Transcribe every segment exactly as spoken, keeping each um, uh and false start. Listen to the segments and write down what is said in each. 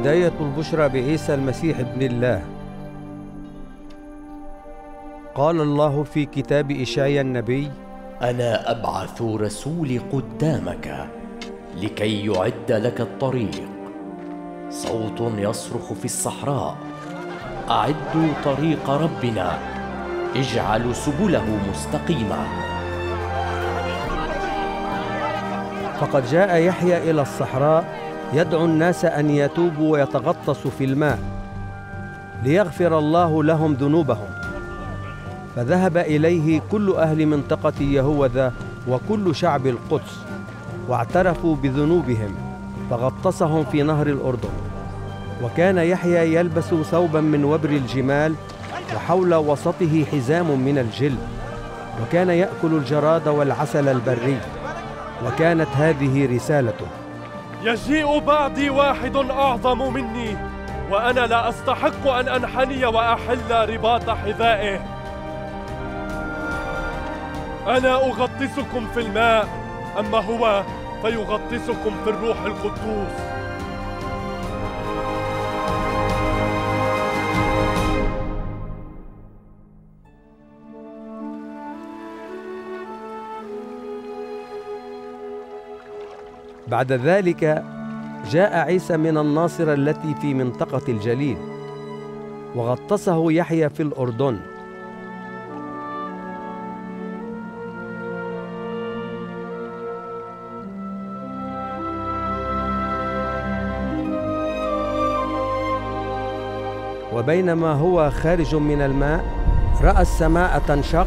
بداية البشرى بعيسى المسيح ابن الله. قال الله في كتاب إشعيا النبي: أنا أبعث رسولي قدامك لكي يعد لك الطريق، صوت يصرخ في الصحراء، أعدوا طريق ربنا، اجعلوا سبله مستقيمة. فقد جاء يحيى إلى الصحراء يدعو الناس أن يتوبوا ويتغطسوا في الماء ليغفر الله لهم ذنوبهم، فذهب إليه كل أهل منطقة يهوذا وكل شعب القدس واعترفوا بذنوبهم فغطسهم في نهر الأردن. وكان يحيى يلبس ثوبا من وبر الجمال وحول وسطه حزام من الجلد، وكان يأكل الجراد والعسل البري، وكانت هذه رسالته: يجيء بعدي واحد أعظم مني وأنا لا أستحق أن أنحني وأحل رباط حذائه، أنا أغطسكم في الماء، أما هو فيغطسكم في الروح القدوس. بعد ذلك جاء عيسى من الناصرة التي في منطقة الجليل، وغطسه يحيى في الأردن. وبينما هو خارج من الماء رأى السماء تنشق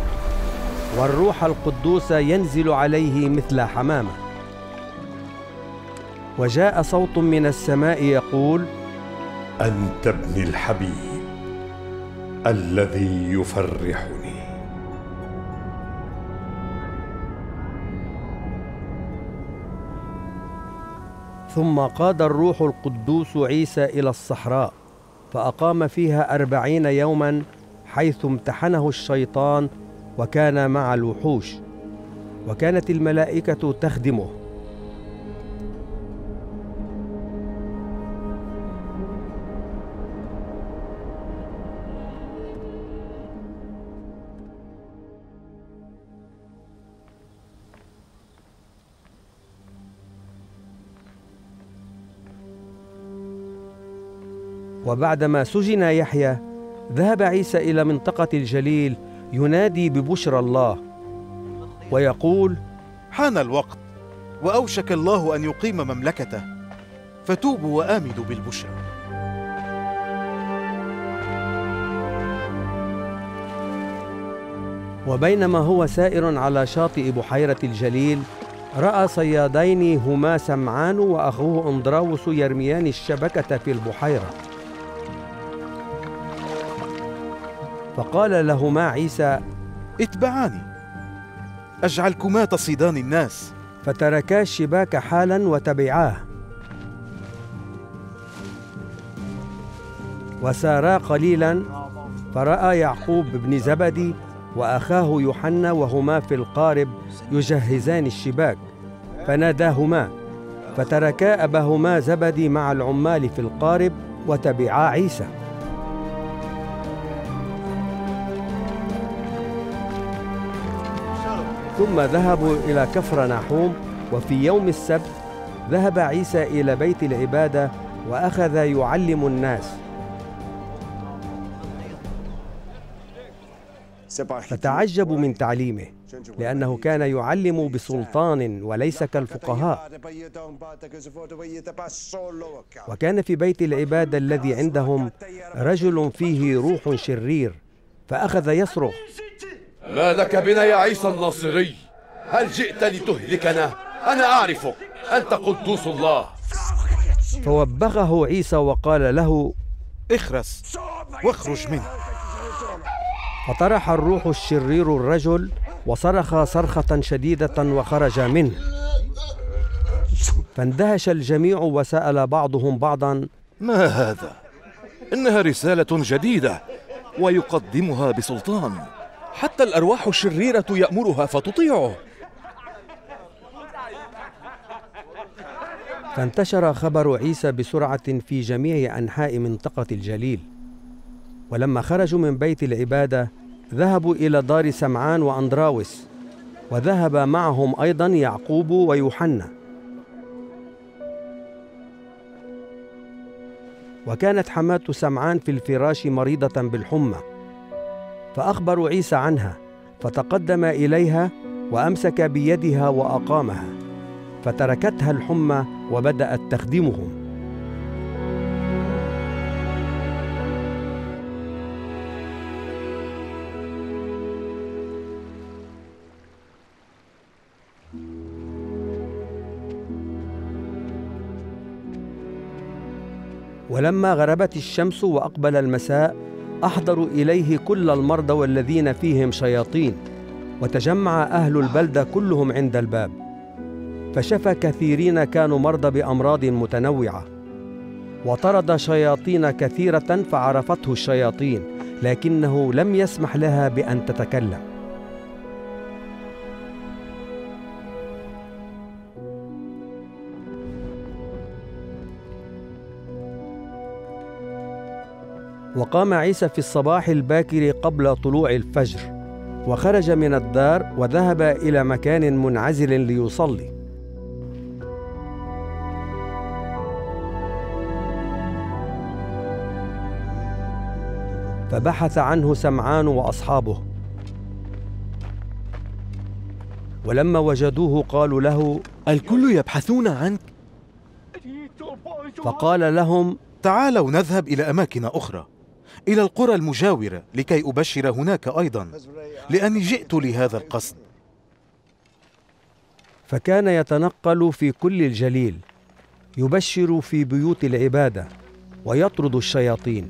والروح القدوس ينزل عليه مثل حمامة، وجاء صوت من السماء يقول: أنت ابني الحبيب الذي يفرحني. ثم قاد الروح القدوس عيسى إلى الصحراء فأقام فيها أربعين يوما حيث امتحنه الشيطان، وكان مع الوحوش، وكانت الملائكة تخدمه. وبعدما سجن يحيى ذهب عيسى إلى منطقة الجليل ينادي ببشرى الله ويقول: حان الوقت وأوشك الله أن يقيم مملكته، فتوبوا وآمنوا بالبشرى. وبينما هو سائر على شاطئ بحيرة الجليل رأى صيادين هما سمعان وأخوه أندراوس يرميان الشبكة في البحيرة، فقال لهما عيسى: اتبعاني أجعلكما تصيدان الناس. فتركا الشباك حالا وتبعاه، وسارا قليلا فرأى يعقوب بن زبدي وأخاه يوحنا وهما في القارب يجهزان الشباك، فناداهما، فتركا أباهما زبدي مع العمال في القارب وتبعا عيسى. ثم ذهبوا إلى كفرناحوم، وفي يوم السبت ذهب عيسى إلى بيت العبادة وأخذ يعلم الناس. فتعجبوا من تعليمه لأنه كان يعلم بسلطان وليس كالفقهاء، وكان في بيت العبادة الذي عندهم رجل فيه روح شرير، فأخذ يصرخ: ما لك بنا يا عيسى الناصري؟ هل جئت لتهلكنا؟ أنا أعرفك، أنت قدوس الله. فوبخه عيسى وقال له: اخرس واخرج منه. فطرح الروح الشرير الرجل وصرخ صرخة شديدة وخرج منه، فاندهش الجميع وسأل بعضهم بعضا: ما هذا؟ إنها رسالة جديدة ويقدمها بسلطان، حتى الأرواح الشريرة يأمرها فتطيعه. فانتشر خبر عيسى بسرعة في جميع أنحاء منطقة الجليل. ولما خرجوا من بيت العبادة ذهبوا إلى دار سمعان وأندراوس، وذهب معهم أيضا يعقوب ويوحنا. وكانت حماة سمعان في الفراش مريضة بالحمى، فأخبروا عيسى عنها، فتقدم إليها وأمسك بيدها وأقامها، فتركتها الحمى وبدأت تخدمهم. ولما غربت الشمس وأقبل المساء أحضروا إليه كل المرضى والذين فيهم شياطين، وتجمع أهل البلدة كلهم عند الباب، فشفى كثيرين كانوا مرضى بأمراض متنوعة، وطرد شياطين كثيرة فعرفته الشياطين، لكنه لم يسمح لها بأن تتكلم. وقام عيسى في الصباح الباكر قبل طلوع الفجر، وخرج من الدار وذهب إلى مكان منعزل ليصلي. فبحث عنه سمعان وأصحابه، ولما وجدوه قالوا له: الكل يبحثون عنك. فقال لهم: تعالوا نذهب إلى أماكن أخرى، إلى القرى المجاورة، لكي أبشر هناك أيضا، لأني جئت لهذا القصد. فكان يتنقل في كل الجليل، يبشر في بيوت العبادة، ويطرد الشياطين.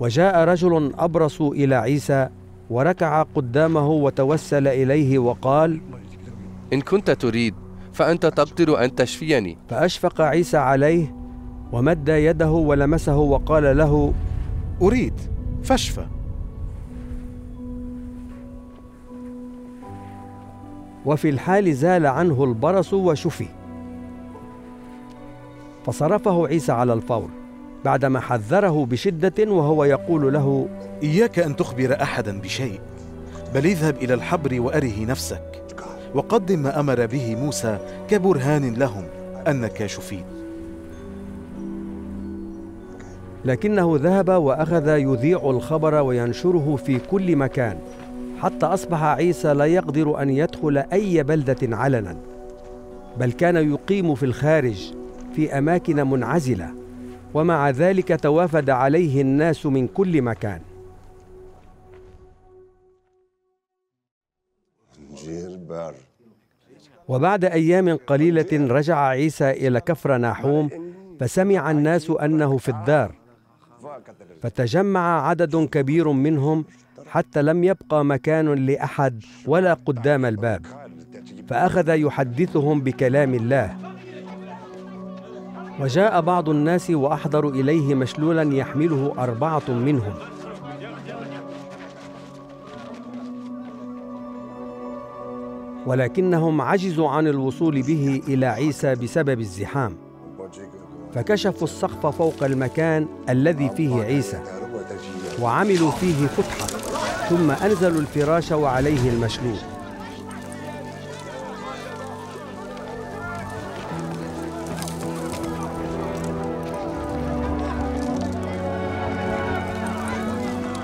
وجاء رجل أبرص إلى عيسى، وركع قدامه وتوسل إليه وقال: إن كنت تريد فأنت تقدر أن تشفيني. فأشفق عيسى عليه ومد يده ولمسه وقال له: أريد، فاشفى. وفي الحال زال عنه البرص وشفي. فصرفه عيسى على الفور بعدما حذره بشدة، وهو يقول له: إياك أن تخبر أحدا بشيء، بل اذهب إلى الحبر وأره نفسك، وقدم ما أمر به موسى كبرهان لهم أنك شفيت. لكنه ذهب وأخذ يذيع الخبر وينشره في كل مكان، حتى أصبح عيسى لا يقدر أن يدخل أي بلدة علنا، بل كان يقيم في الخارج في أماكن منعزلة، ومع ذلك توافد عليه الناس من كل مكان. وبعد أيام قليلة رجع عيسى إلى كفرناحوم، فسمع الناس أنه في الدار، فتجمع عدد كبير منهم حتى لم يبقى مكان لأحد ولا قدام الباب، فأخذ يحدثهم بكلام الله. وجاء بعض الناس وأحضروا إليه مشلولا يحمله أربعة منهم، ولكنهم عجزوا عن الوصول به إلى عيسى بسبب الزحام، فكشفوا السقف فوق المكان الذي فيه عيسى، وعملوا فيه فتحة، ثم أنزلوا الفراش وعليه المشلول.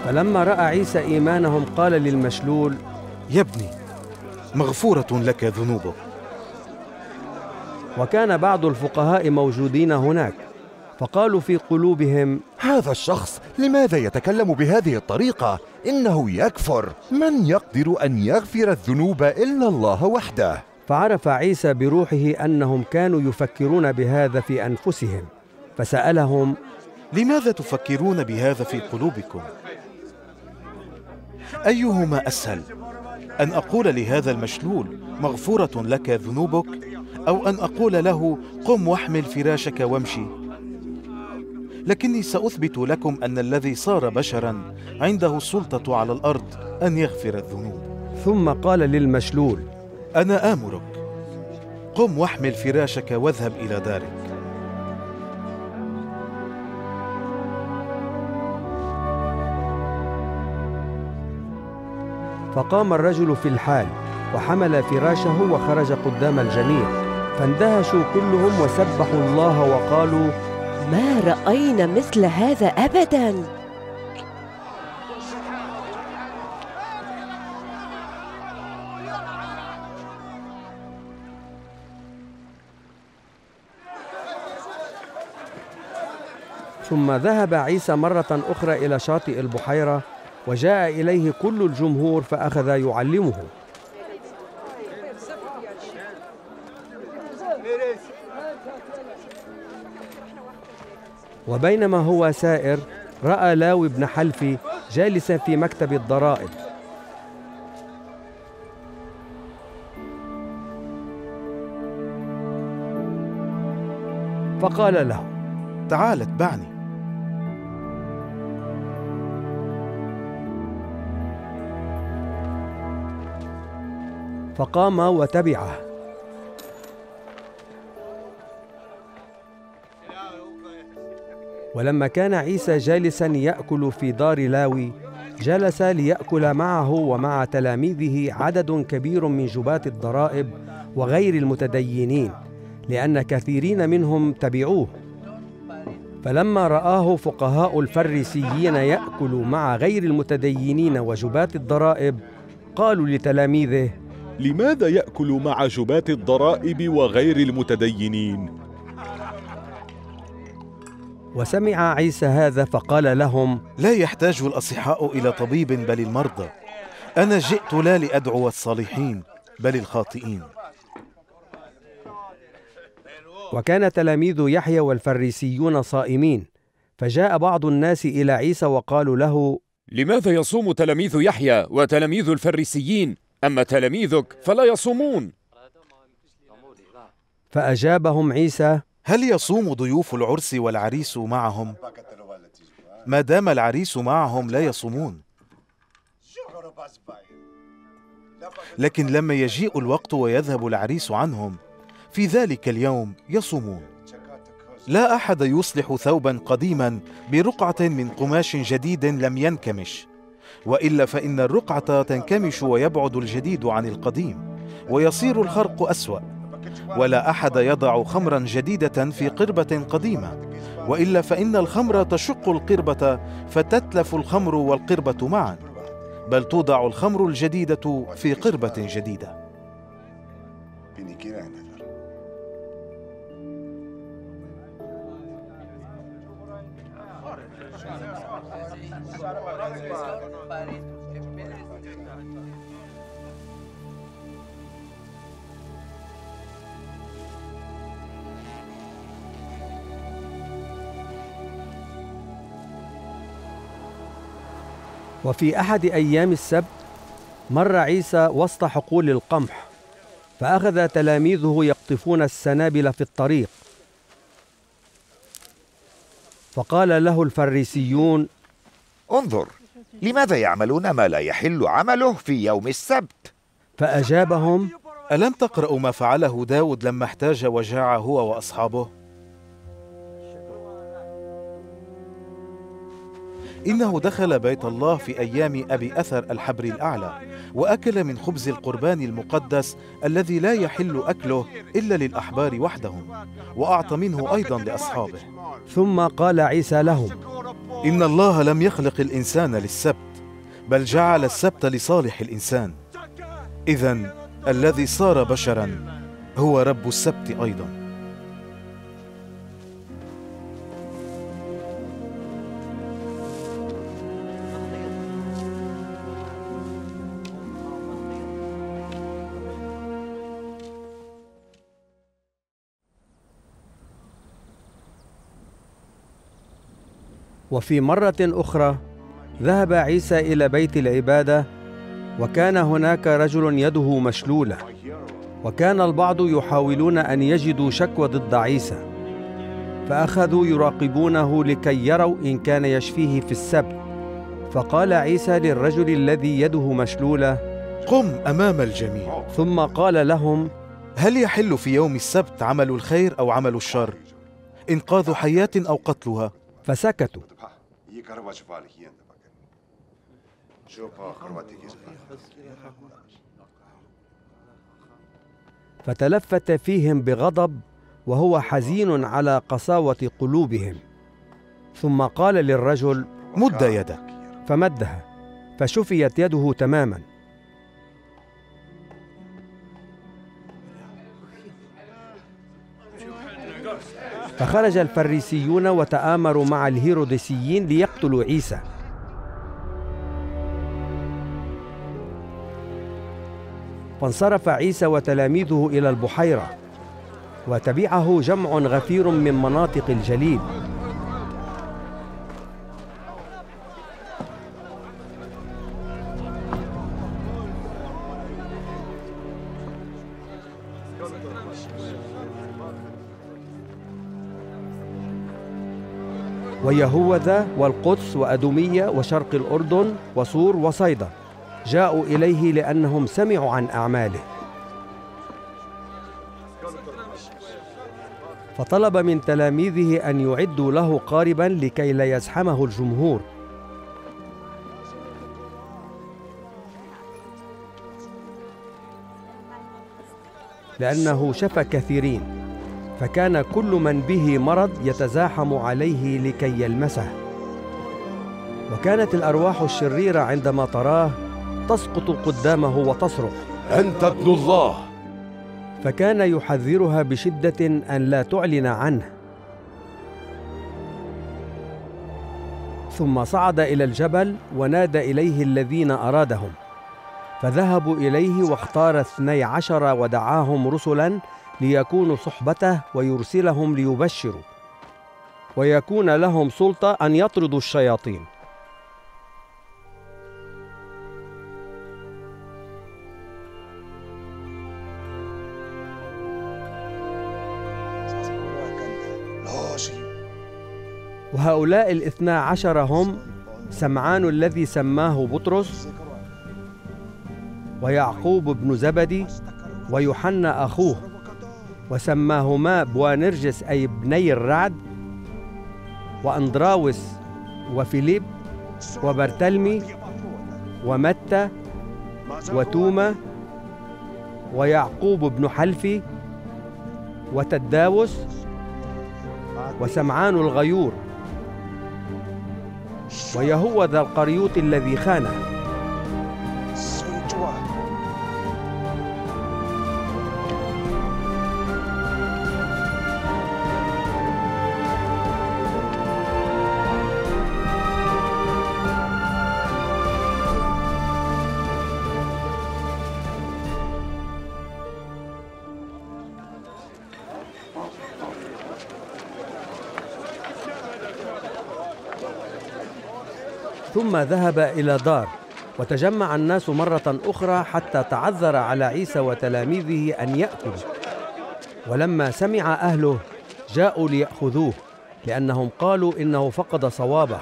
فلما رأى عيسى إيمانهم قال للمشلول: يا ابني، مغفورة لك ذنوبك. وكان بعض الفقهاء موجودين هناك، فقالوا في قلوبهم: هذا الشخص لماذا يتكلم بهذه الطريقة؟ إنه يكفر، من يقدر أن يغفر الذنوب إلا الله وحده؟ فعرف عيسى بروحه أنهم كانوا يفكرون بهذا في أنفسهم، فسألهم: لماذا تفكرون بهذا في قلوبكم؟ أيهما أسهل، أن أقول لهذا المشلول: مغفورة لك ذنوبك، أو أن أقول له: قم واحمل فراشك وامشي؟ لكني سأثبت لكم أن الذي صار بشراً عنده السلطة على الأرض أن يغفر الذنوب. ثم قال للمشلول: أنا آمرك، قم واحمل فراشك واذهب إلى دارك. فقام الرجل في الحال وحمل فراشه وخرج قدام الجميع، فاندهشوا كلهم وسبحوا الله وقالوا: ما رأينا مثل هذا أبداً. ثم ذهب عيسى مرة أخرى إلى شاطئ البحيرة، وجاء إليه كل الجمهور فأخذ يعلمه. وبينما هو سائر رأى لاوي بن حلفي جالسا في مكتب الضرائب، فقال له: تعال اتبعني. فقام وتبعه. ولما كان عيسى جالسا يأكل في دار لاوي، جلس ليأكل معه ومع تلاميذه عدد كبير من جباة الضرائب وغير المتدينين، لأن كثيرين منهم تبعوه. فلما رآه فقهاء الفريسيين يأكل مع غير المتدينين وجباة الضرائب، قالوا لتلاميذه: لماذا يأكل مع جباة الضرائب وغير المتدينين؟ وسمع عيسى هذا فقال لهم: لا يحتاج الأصحاء إلى طبيب بل المرضى، أنا جئت لا لأدعو الصالحين بل الخاطئين. وكان تلاميذ يحيى والفريسيون صائمين، فجاء بعض الناس إلى عيسى وقالوا له: لماذا يصوم تلاميذ يحيى وتلاميذ الفريسيين؟ أما تلاميذك فلا يصومون. فأجابهم عيسى: هل يصوم ضيوف العرس والعريس معهم؟ ما دام العريس معهم لا يصومون، لكن لما يجيء الوقت ويذهب العريس عنهم في ذلك اليوم يصومون. لا أحد يصلح ثوبا قديما برقعة من قماش جديد لم ينكمش، وإلا فإن الرقعة تنكمش ويبعد الجديد عن القديم ويصير الخرق أسوأ. ولا أحد يضع خمرا جديدة في قربة قديمة، وإلا فإن الخمر تشق القربة فتتلف الخمر والقربة معا، بل توضع الخمر الجديدة في قربة جديدة. وفي أحد أيام السبت مر عيسى وسط حقول القمح، فأخذ تلاميذه يقطفون السنابل في الطريق، فقال له الفريسيون: انظر، لماذا يعملون ما لا يحل عمله في يوم السبت؟ فأجابهم: ألم تقرأوا ما فعله داود لما احتاج وجاع هو وأصحابه؟ إنه دخل بيت الله في أيام أبي أثر الحبر الأعلى وأكل من خبز القربان المقدس الذي لا يحل أكله إلا للأحبار وحدهم، وأعطى منه أيضا لأصحابه. ثم قال عيسى لهم: إن الله لم يخلق الإنسان للسبت، بل جعل السبت لصالح الإنسان. إذن الذي صار بشرا هو رب السبت أيضا. وفي مرة أخرى ذهب عيسى إلى بيت العبادة، وكان هناك رجل يده مشلولة، وكان البعض يحاولون أن يجدوا شكوى ضد عيسى، فأخذوا يراقبونه لكي يروا إن كان يشفيه في السبت. فقال عيسى للرجل الذي يده مشلولة: قم أمام الجميع. ثم قال لهم: هل يحل في يوم السبت عمل الخير أو عمل الشر؟ إنقاذ حياة أو قتلها؟ فسكتوا. فتلفت فيهم بغضب وهو حزين على قساوة قلوبهم، ثم قال للرجل: مد يدك. فمدها، فشفيت يده تماما. فخرج الفريسيون وتآمروا مع الهيرودسيين ليقتلوا عيسى. فانصرف عيسى وتلاميذه إلى البحيرة، وتبعه جمع غفير من مناطق الجليل. ويهوذا والقدس وأدومية وشرق الأردن وصور وصيدا جاءوا إليه لأنهم سمعوا عن أعماله. فطلب من تلاميذه أن يعدوا له قاربا لكي لا يزحمه الجمهور. لأنه شفى كثيرين، فكان كل من به مرض يتزاحم عليه لكي يلمسه. وكانت الأرواح الشريرة عندما تراه تسقط قدامه وتصرخ: أنت ابن الله. فكان يحذرها بشدة أن لا تعلن عنه. ثم صعد إلى الجبل ونادى إليه الذين أرادهم، فذهبوا إليه واختار اثني عشر ودعاهم رسلا ليكونوا صحبته ويرسلهم ليبشروا ويكون لهم سلطة أن يطردوا الشياطين. وهؤلاء الاثنى عشر هم سمعان الذي سماه بطرس، ويعقوب بن زبدي، ويوحنا أخوه، وسماهما بوانرجس أي بني الرعد، وأندراوس وفيليب وبرتلمي ومتى وتوما ويعقوب بن حلفي وتداوس وسمعان الغيور ويهوذا القريوط الذي خانه. ثم ذهب إلى دار، وتجمع الناس مرة أخرى حتى تعذر على عيسى وتلاميذه أن يأكلوا. ولما سمع أهله جاءوا ليأخذوه، لأنهم قالوا إنه فقد صوابه.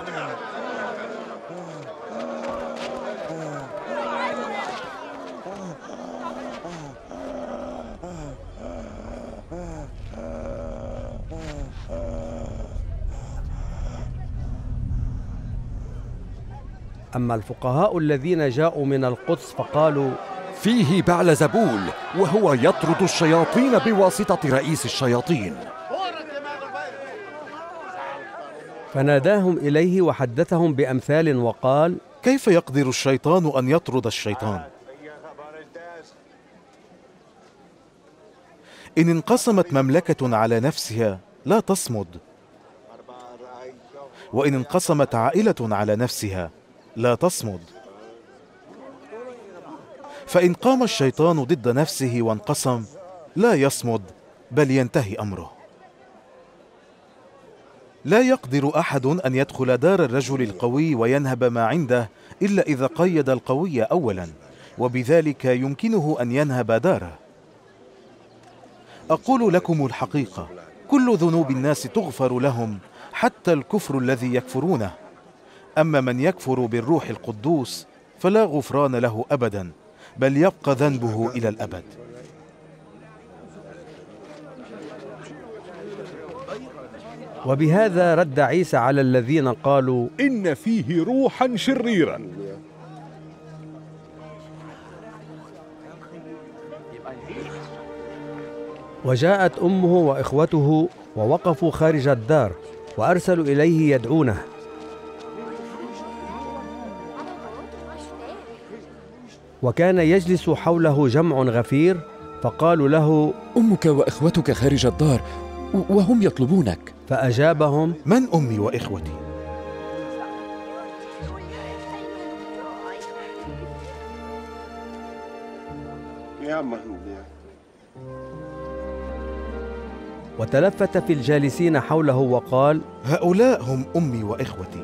أما الفقهاء الذين جاءوا من القدس فقالوا: فيه بعلزبول وهو يطرد الشياطين بواسطة رئيس الشياطين. فناداهم إليه وحدثهم بأمثال وقال: كيف يقدر الشيطان أن يطرد الشيطان؟ إن انقسمت مملكة على نفسها لا تصمد، وإن انقسمت عائلة على نفسها لا تصمد. فإن قام الشيطان ضد نفسه وانقسم لا يصمد بل ينتهي أمره. لا يقدر أحد أن يدخل دار الرجل القوي وينهب ما عنده إلا إذا قيد القوي أولا، وبذلك يمكنه أن ينهب داره. أقول لكم الحقيقة، كل ذنوب الناس تغفر لهم حتى الكفر الذي يكفرونه، أما من يكفر بالروح القدوس فلا غفران له أبدا، بل يبقى ذنبه إلى الأبد. وبهذا رد عيسى على الذين قالوا إن فيه روحا شريرا. وجاءت أمه وإخوته ووقفوا خارج الدار وأرسلوا إليه يدعونه. وكان يجلس حوله جمع غفير، فقالوا له أمك وإخوتك خارج الدار وهم يطلبونك. فأجابهم من أمي وإخوتي؟ وتلفت في الجالسين حوله وقال هؤلاء هم أمي وإخوتي،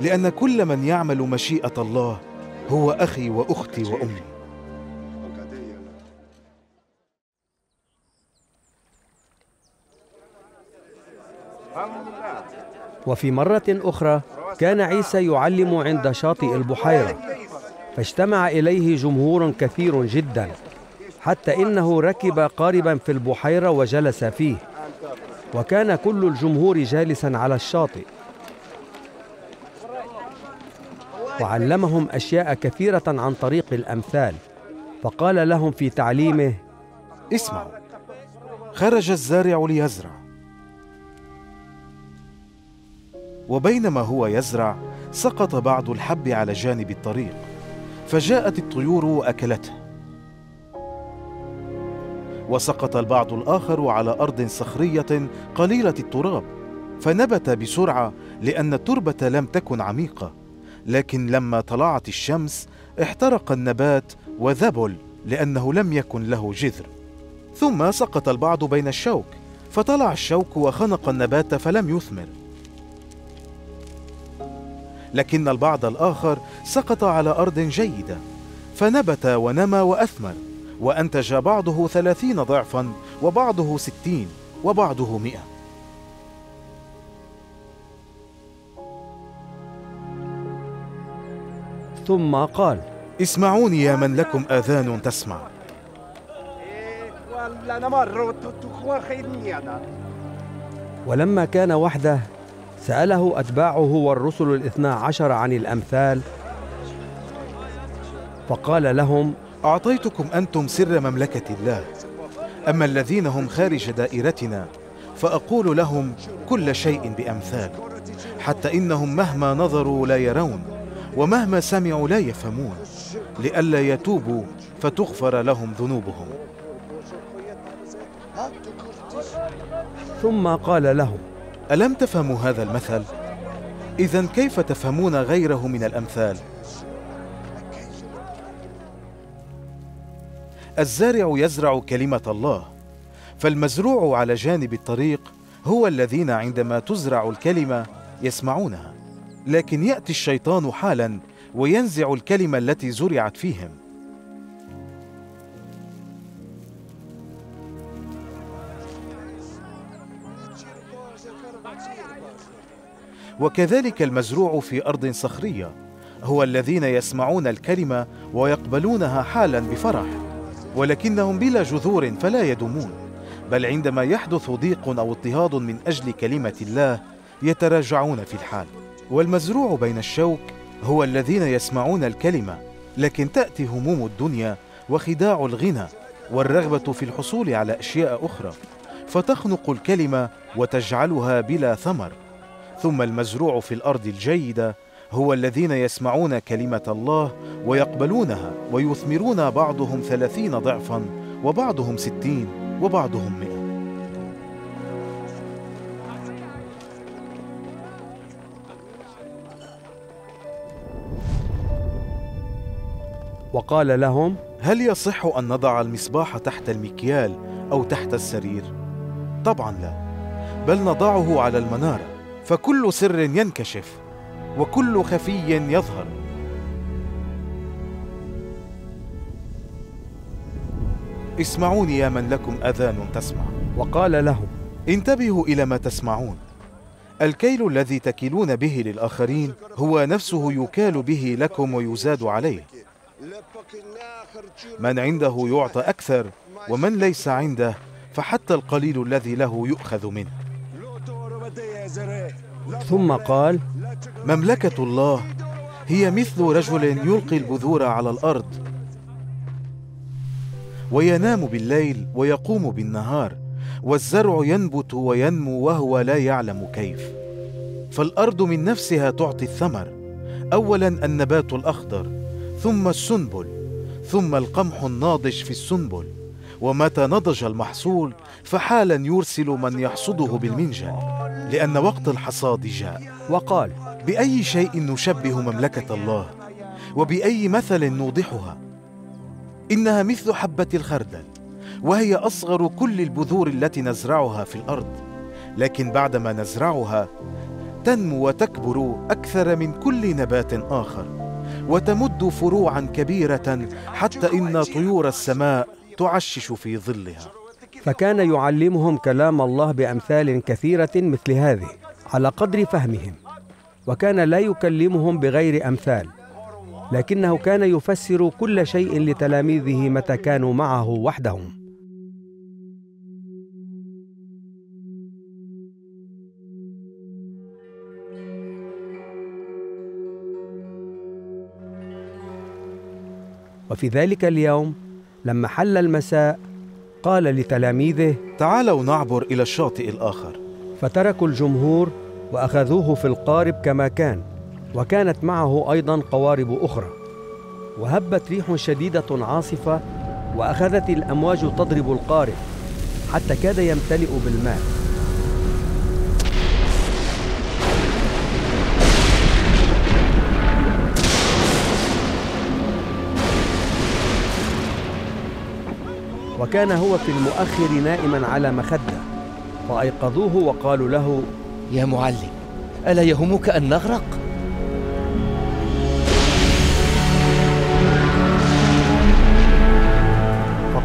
لأن كل من يعمل مشيئة الله هو أخي وأختي وأمي. وفي مرة أخرى كان عيسى يعلم عند شاطئ البحيرة، فاجتمع إليه جمهور كثير جدا، حتى إنه ركب قاربا في البحيرة وجلس فيه، وكان كل الجمهور جالسا على الشاطئ، وعلمهم أشياء كثيرة عن طريق الأمثال. فقال لهم في تعليمه اسمعوا، خرج الزارع ليزرع، وبينما هو يزرع سقط بعض الحب على جانب الطريق، فجاءت الطيور وأكلته، وسقط البعض الآخر على أرض صخرية قليلة التراب، فنبت بسرعة لأن التربة لم تكن عميقة، لكن لما طلعت الشمس احترق النبات وذبل لأنه لم يكن له جذر. ثم سقط البعض بين الشوك، فطلع الشوك وخنق النبات فلم يثمر، لكن البعض الآخر سقط على أرض جيدة، فنبت ونمى وأثمر، وأنتج بعضه ثلاثين ضعفا، وبعضه ستين، وبعضه مئة. ثم قال اسمعوني يا من لكم آذان تسمع. ولما كان وحده سأله أتباعه والرسل الاثنى عشر عن الأمثال، فقال لهم أعطيتكم أنتم سر مملكة الله، أما الذين هم خارج دائرتنا فأقول لهم كل شيء بأمثال، حتى إنهم مهما نظروا لا يرون، ومهما سمعوا لا يفهمون، لئلا يتوبوا فتغفر لهم ذنوبهم. ثم قال لهم ألم تفهموا هذا المثل؟ إذن كيف تفهمون غيره من الأمثال؟ الزارع يزرع كلمة الله، فالمزروع على جانب الطريق هو الذين عندما تزرع الكلمة يسمعونها، لكن يأتي الشيطان حالا وينزع الكلمة التي زرعت فيهم، وكذلك المزروع في أرض صخرية هو الذين يسمعون الكلمة ويقبلونها حالا بفرح، ولكنهم بلا جذور فلا يدومون، بل عندما يحدث ضيق أو اضطهاد من أجل كلمة الله يتراجعون في الحال. والمزروع بين الشوك هو الذين يسمعون الكلمة، لكن تأتي هموم الدنيا وخداع الغنى والرغبة في الحصول على أشياء أخرى، فتخنق الكلمة وتجعلها بلا ثمر. ثم المزروع في الأرض الجيدة هو الذين يسمعون كلمة الله ويقبلونها ويثمرون، بعضهم ثلاثين ضعفا، وبعضهم ستين، وبعضهم مئة. وقال لهم هل يصح أن نضع المصباح تحت المكيال أو تحت السرير؟ طبعا لا، بل نضعه على المنارة، فكل سر ينكشف وكل خفي يظهر. اسمعوني يا من لكم أذان تسمع. وقال لهم: انتبهوا إلى ما تسمعون. الكيل الذي تكيلون به للآخرين هو نفسه يكال به لكم ويزاد عليه. من عنده يعطى أكثر، ومن ليس عنده فحتى القليل الذي له يؤخذ منه. ثم قال: مملكة الله هي مثل رجل يلقي البذور على الأرض، وينام بالليل ويقوم بالنهار، والزرع ينبت وينمو وهو لا يعلم كيف. فالأرض من نفسها تعطي الثمر، أولاً النبات الأخضر، ثم السنبل، ثم القمح الناضج في السنبل، ومتى نضج المحصول فحالاً يرسل من يحصده بالمنجل، لأن وقت الحصاد جاء. وقال: بأي شيء نشبه مملكة الله؟ وبأي مثل نوضحها؟ إنها مثل حبة الخردل، وهي أصغر كل البذور التي نزرعها في الأرض، لكن بعدما نزرعها تنمو وتكبر أكثر من كل نبات آخر، وتمد فروعاً كبيرة، حتى إن طيور السماء تعشش في ظلها. فكان يعلمهم كلام الله بأمثال كثيرة مثل هذه على قدر فهمهم، وكان لا يكلمهم بغير أمثال، لكنه كان يفسر كل شيء لتلاميذه متى كانوا معه وحدهم. وفي ذلك اليوم لما حل المساء قال لتلاميذه: تعالوا نعبر إلى الشاطئ الآخر. فتركوا الجمهور وأخذوه في القارب كما كان، وكانت معه أيضاً قوارب أخرى. وهبت ريح شديدة عاصفة، وأخذت الأمواج تضرب القارب حتى كاد يمتلئ بالماء. وكان هو في المؤخر نائماً على مخدة، فأيقظوه وقالوا له: يا معلم، ألا يهمك أن نغرق؟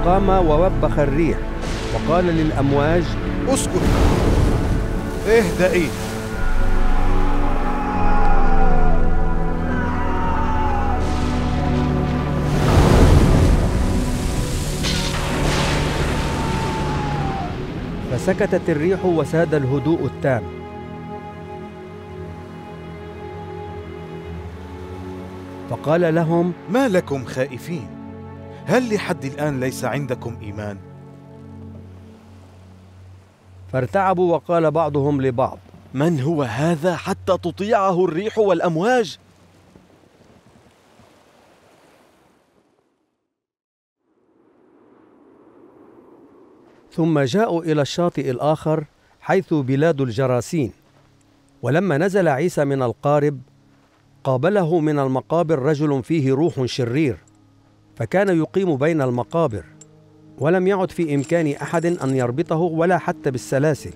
قام ووبخ الريح وقال للأمواج: اسكت، اهدئي. فسكتت الريح وساد الهدوء التام. فقال لهم: ما لكم خائفين؟ هل لحد الآن ليس عندكم إيمان؟ فارتعبوا، وقال بعضهم لبعض: من هو هذا حتى تطيعه الريح والأمواج؟ ثم جاءوا إلى الشاطئ الآخر حيث بلاد الجراثيم. ولما نزل عيسى من القارب قابله من المقابر رجل فيه روح شرير، فكان يقيم بين المقابر، ولم يعد في إمكان أحد أن يربطه ولا حتى بالسلاسل،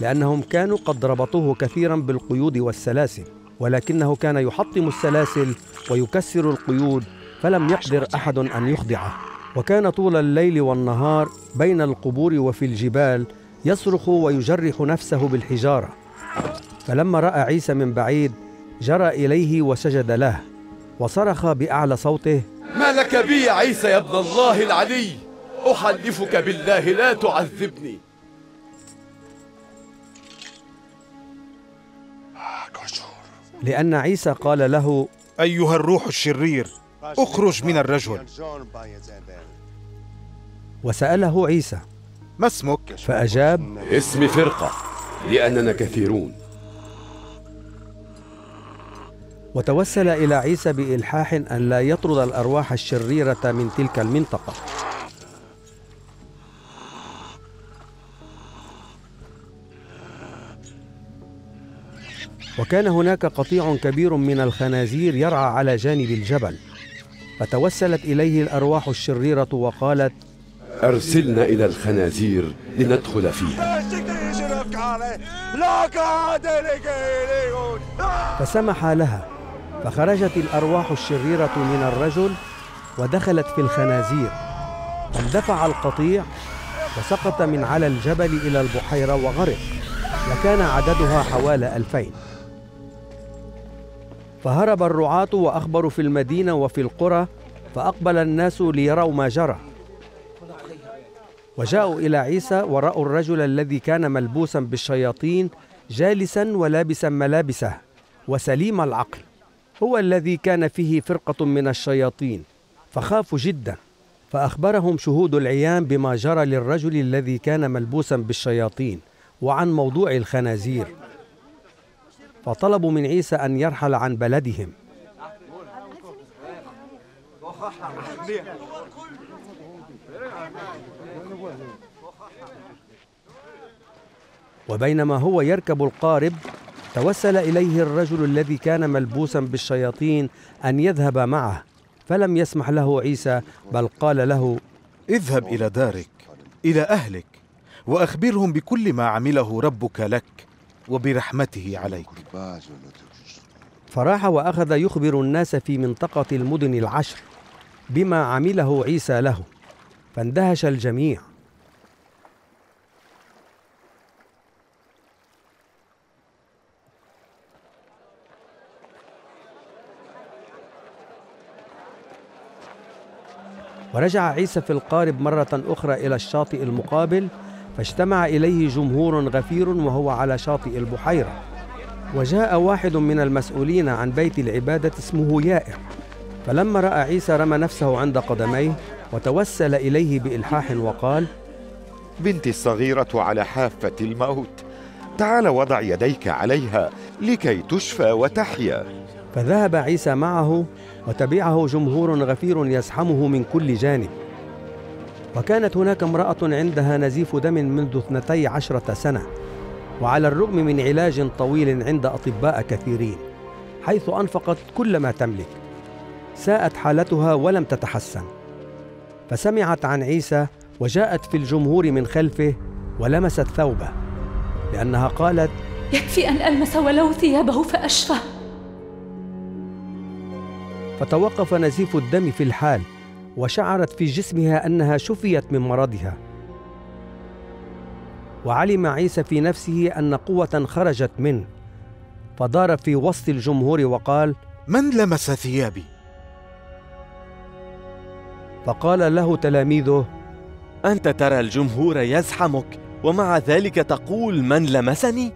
لأنهم كانوا قد ربطوه كثيراً بالقيود والسلاسل، ولكنه كان يحطم السلاسل ويكسر القيود، فلم يقدر أحد أن يخضعه. وكان طول الليل والنهار بين القبور وفي الجبال يصرخ ويجرح نفسه بالحجارة. فلما رأى عيسى من بعيد جرى إليه وسجد له، وصرخ بأعلى صوته: ما لك بي يا عيسى يا ابن الله العلي؟ أحلفك بالله لا تعذبني. لأن عيسى قال له: أيها الروح الشرير، أخرج من الرجل. وسأله عيسى: ما اسمك؟ فأجاب: اسمي فرقة، لأننا كثيرون. وتوسل إلى عيسى بإلحاح أن لا يطرد الأرواح الشريرة من تلك المنطقة. وكان هناك قطيع كبير من الخنازير يرعى على جانب الجبل، فتوسلت إليه الأرواح الشريرة وقالت: أرسلنا إلى الخنازير لندخل فيها. فسمح لها، فخرجت الأرواح الشريرة من الرجل ودخلت في الخنازير، اندفع القطيع وسقط من على الجبل إلى البحيرة وغرق، وكان عددها حوالي ألفين. فهرب الرعاة وأخبروا في المدينة وفي القرى، فأقبل الناس ليروا ما جرى. وجاءوا إلى عيسى ورأوا الرجل الذي كان ملبوسا بالشياطين جالسا ولابسا ملابسه وسليم العقل، هو الذي كان فيه فرقة من الشياطين، فخافوا جدا. فأخبرهم شهود العيان بما جرى للرجل الذي كان ملبوسا بالشياطين وعن موضوع الخنازير، فطلبوا من عيسى أن يرحل عن بلدهم. وبينما هو يركب القارب توسل إليه الرجل الذي كان ملبوسا بالشياطين أن يذهب معه، فلم يسمح له عيسى، بل قال له: اذهب إلى دارك، إلى أهلك، وأخبرهم بكل ما عمله ربك لك وبرحمته عليك. فراح وأخذ يخبر الناس في منطقة المدن العشر بما عمله عيسى له، فاندهش الجميع. ورجع عيسى في القارب مرة أخرى إلى الشاطئ المقابل، فاجتمع إليه جمهور غفير وهو على شاطئ البحيرة. وجاء واحد من المسؤولين عن بيت العبادة اسمه يائير، فلما رأى عيسى رمى نفسه عند قدميه وتوسل إليه بإلحاح وقال: بنتي الصغيرة على حافة الموت، تعال وضع يديك عليها لكي تشفى وتحيا. فذهب عيسى معه، وتبعه جمهور غفير يزحمه من كل جانب. وكانت هناك امرأة عندها نزيف دم منذ اثنتي عشرة سنة، وعلى الرغم من علاج طويل عند أطباء كثيرين حيث أنفقت كل ما تملك، ساءت حالتها ولم تتحسن. فسمعت عن عيسى وجاءت في الجمهور من خلفه ولمست ثوبه، لأنها قالت: يكفي أن ألمس ولو ثيابه فأشفى. فتوقف نزيف الدم في الحال، وشعرت في جسمها أنها شفيت من مرضها. وعلم عيسى في نفسه أن قوة خرجت منه، فدار في وسط الجمهور وقال: من لمس ثيابي؟ فقال له تلاميذه: أنت ترى الجمهور يزحمك ومع ذلك تقول من لمسني؟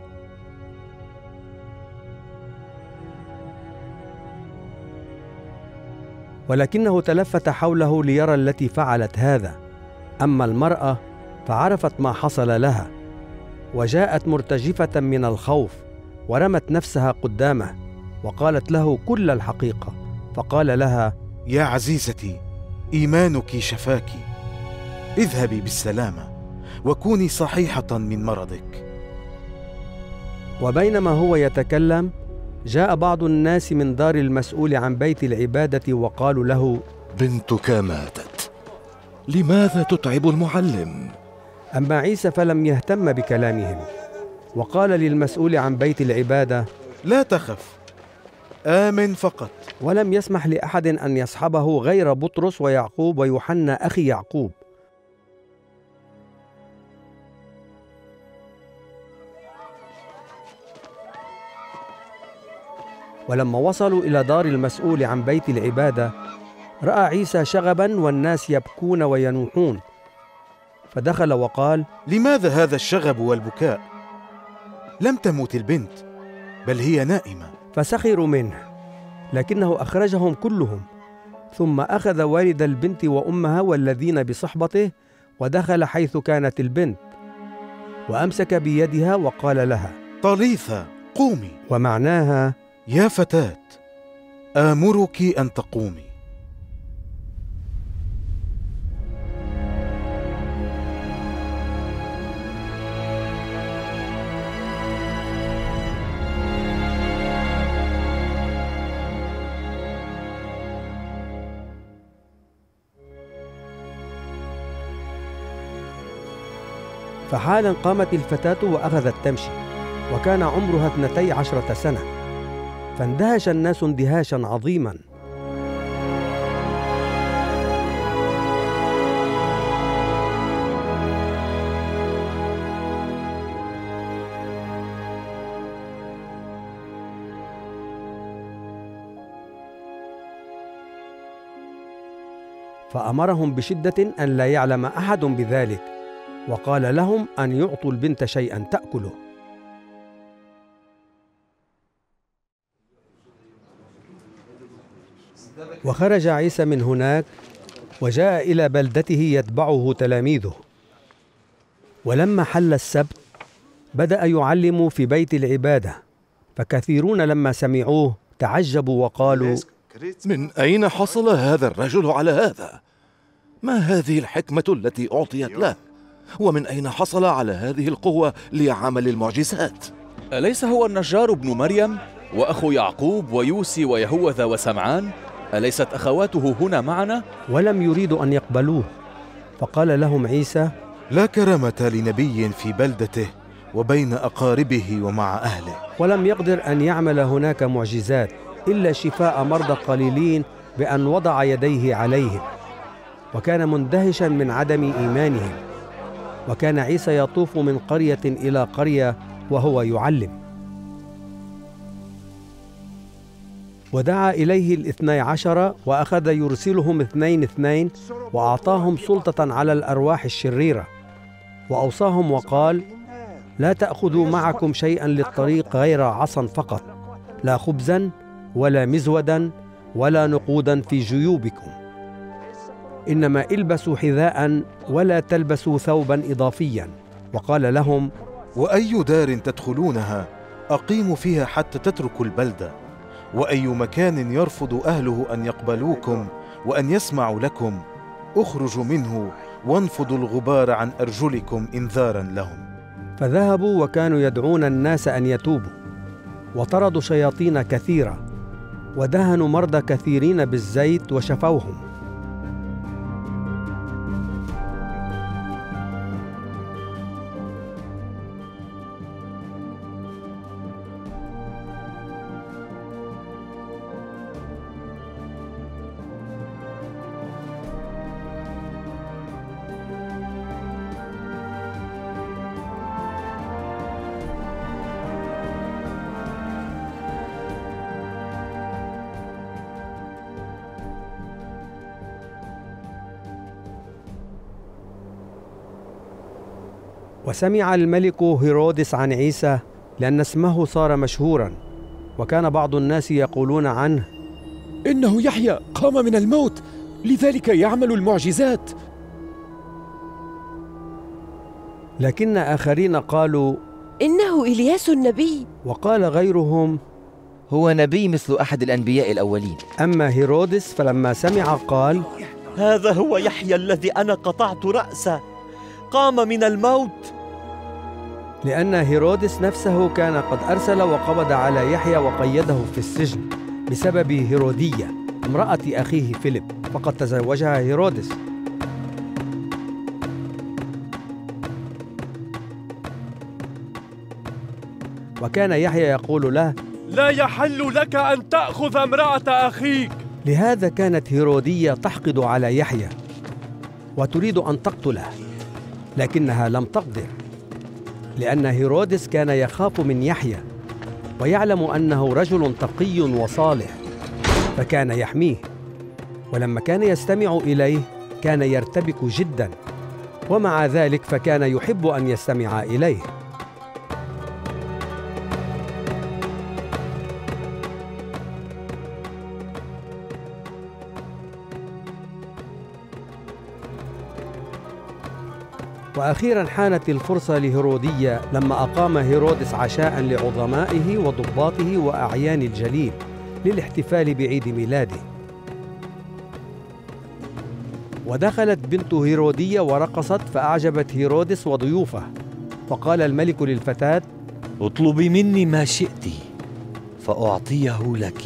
ولكنه تلفت حوله ليرى التي فعلت هذا. أما المرأة فعرفت ما حصل لها، وجاءت مرتجفة من الخوف ورمت نفسها قدامه وقالت له كل الحقيقة. فقال لها: يا عزيزتي، إيمانك شفاك، اذهبي بالسلامة وكوني صحيحة من مرضك. وبينما هو يتكلم جاء بعض الناس من دار المسؤول عن بيت العبادة وقالوا له: بنتك ماتت، لماذا تتعب المعلم؟ أما عيسى فلم يهتم بكلامهم، وقال للمسؤول عن بيت العبادة: لا تخف، آمن فقط. ولم يسمح لأحد أن يصحبه غير بطرس ويعقوب ويوحنا أخي يعقوب. ولما وصلوا إلى دار المسؤول عن بيت العبادة رأى عيسى شغبا والناس يبكون وينوحون، فدخل وقال: لماذا هذا الشغب والبكاء؟ لم تموت البنت، بل هي نائمة. فسخروا منه، لكنه أخرجهم كلهم. ثم أخذ والد البنت وأمها والذين بصحبته ودخل حيث كانت البنت، وأمسك بيدها وقال لها: طليثة، قومي. ومعناها: يا فتاة، آمرك أن تقومي. فحالا قامت الفتاة وأخذت تمشي، وكان عمرها اثنتي عشرة سنة. فاندهش الناس اندهاشا عظيما. فأمرهم بشدة أن لا يعلم أحد بذلك، وقال لهم أن يعطوا البنت شيئا تأكله. وخرج عيسى من هناك وجاء إلى بلدته يتبعه تلاميذه، ولما حل السبت بدأ يعلم في بيت العبادة، فكثيرون لما سمعوه تعجبوا وقالوا: من أين حصل هذا الرجل على هذا؟ ما هذه الحكمة التي أعطيت له؟ ومن أين حصل على هذه القوة لعمل المعجزات؟ أليس هو النجار ابن مريم وأخو يعقوب ويوسي ويهوذا وسمعان؟ أليست أخواته هنا معنا؟ ولم يريدوا أن يقبلوه. فقال لهم عيسى: لا كرامة لنبي في بلدته وبين أقاربه ومع أهله. ولم يقدر أن يعمل هناك معجزات إلا شفاء مرضى قليلين بأن وضع يديه عليهم، وكان مندهشا من عدم إيمانهم. وكان عيسى يطوف من قرية إلى قرية وهو يعلم. ودعا إليه الاثني عشر وأخذ يرسلهم اثنين اثنين، وأعطاهم سلطة على الأرواح الشريرة، وأوصاهم وقال: لا تأخذوا معكم شيئا للطريق غير عصا فقط، لا خبزا ولا مزودا ولا نقودا في جيوبكم، إنما البسوا حذاء ولا تلبسوا ثوبا إضافيا. وقال لهم: وأي دار تدخلونها أقيموا فيها حتى تتركوا البلدة، وأي مكان يرفض أهله أن يقبلوكم وأن يسمعوا لكم اخرجوا منه وانفضوا الغبار عن أرجلكم إنذارا لهم. فذهبوا وكانوا يدعون الناس أن يتوبوا، وطردوا شياطين كثيرة، ودهنوا مرضى كثيرين بالزيت وشفوهم. وسمع الملك هيرودس عن عيسى لأن اسمه صار مشهورا، وكان بعض الناس يقولون عنه: إنه يحيى قام من الموت، لذلك يعمل المعجزات. لكن آخرين قالوا: إنه إلياس النبي. وقال غيرهم: هو نبي مثل أحد الأنبياء الأولين. أما هيرودس فلما سمع قال: هذا هو يحيى الذي أنا قطعت رأسه، قام من الموت. لأن هيرودس نفسه كان قد أرسل وقبض على يحيى وقيده في السجن بسبب هيرودية امرأة أخيه فيليب، فقد تزوجها هيرودس. وكان يحيى يقول له: لا يحل لك أن تأخذ امرأة أخيك. لهذا كانت هيرودية تحقد على يحيى وتريد أن تقتله، لكنها لم تقدر، لأن هيرودس كان يخاف من يحيى ويعلم أنه رجل تقي وصالح، فكان يحميه. ولما كان يستمع إليه كان يرتبك جدا، ومع ذلك فكان يحب أن يستمع إليه. وأخيراً حانت الفرصة لهيرودية لما أقام هيرودس عشاء لعظمائه وضباطه وأعيان الجليل للاحتفال بعيد ميلاده. ودخلت بنت هيرودية ورقصت فأعجبت هيرودس وضيوفه، فقال الملك للفتاة: اطلبي مني ما شئت فأعطيه لك.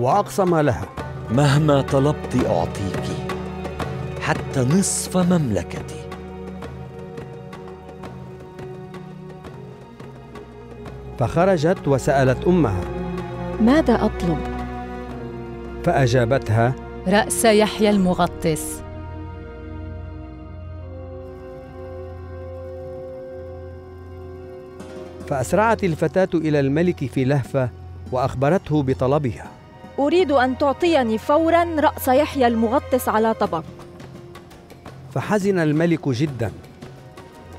وأقسم لها: مهما طلبت أعطيك حتى نصف مملكتي. فخرجت وسألت أمها: ماذا أطلب؟ فأجابتها: رأس يحيى المغطس. فأسرعت الفتاة إلى الملك في لهفة وأخبرته بطلبها. أريد أن تعطيني فوراً رأس يحيى المغطس على طبق. فحزن الملك جداً،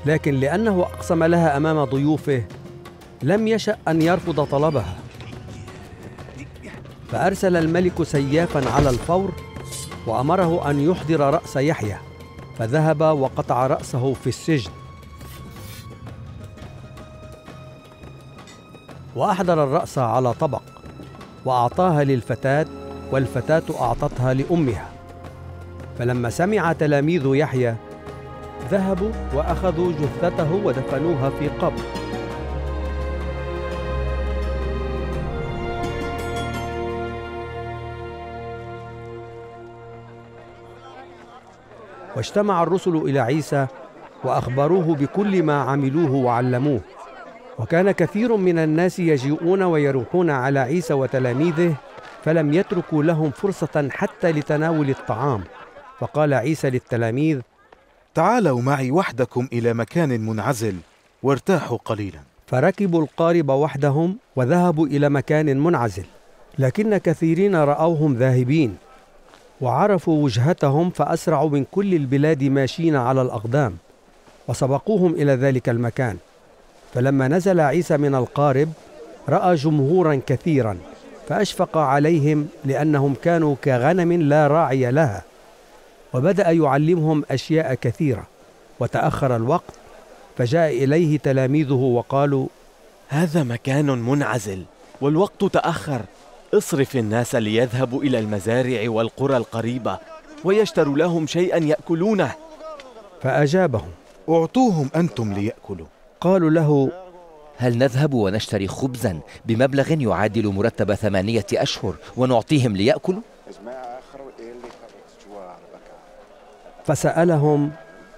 لكن لأنه أقسم لها أمام ضيوفه لم يشأ أن يرفض طلبها، فأرسل الملك سيافاً على الفور وأمره أن يحضر رأس يحيى، فذهب وقطع رأسه في السجن. وأحضر الرأس على طبق وأعطاها للفتاة، والفتاة أعطتها لأمها. فلما سمع تلاميذ يحيى ذهبوا وأخذوا جثته ودفنوها في قبر. واجتمع الرسل إلى عيسى وأخبروه بكل ما عملوه وعلموه. وكان كثير من الناس يجيئون ويروحون على عيسى وتلاميذه، فلم يتركوا لهم فرصة حتى لتناول الطعام. فقال عيسى للتلاميذ: تعالوا معي وحدكم إلى مكان منعزل وارتاحوا قليلا. فركبوا القارب وحدهم وذهبوا إلى مكان منعزل، لكن كثيرين رأوهم ذاهبين وعرفوا وجهتهم، فأسرعوا من كل البلاد ماشين على الأقدام وسبقوهم إلى ذلك المكان. فلما نزل عيسى من القارب رأى جمهورا كثيرا، فأشفق عليهم لأنهم كانوا كغنم لا راعي لها، وبدأ يعلمهم أشياء كثيرة. وتأخر الوقت، فجاء إليه تلاميذه وقالوا: هذا مكان منعزل والوقت تأخر، اصرف الناس ليذهبوا إلى المزارع والقرى القريبة ويشتروا لهم شيئا يأكلونه. فأجابهم: أعطوهم أنتم ليأكلوا. قالوا له: هل نذهب ونشتري خبزا بمبلغ يعادل مرتب ثمانية أشهر ونعطيهم ليأكلوا؟ فسألهم: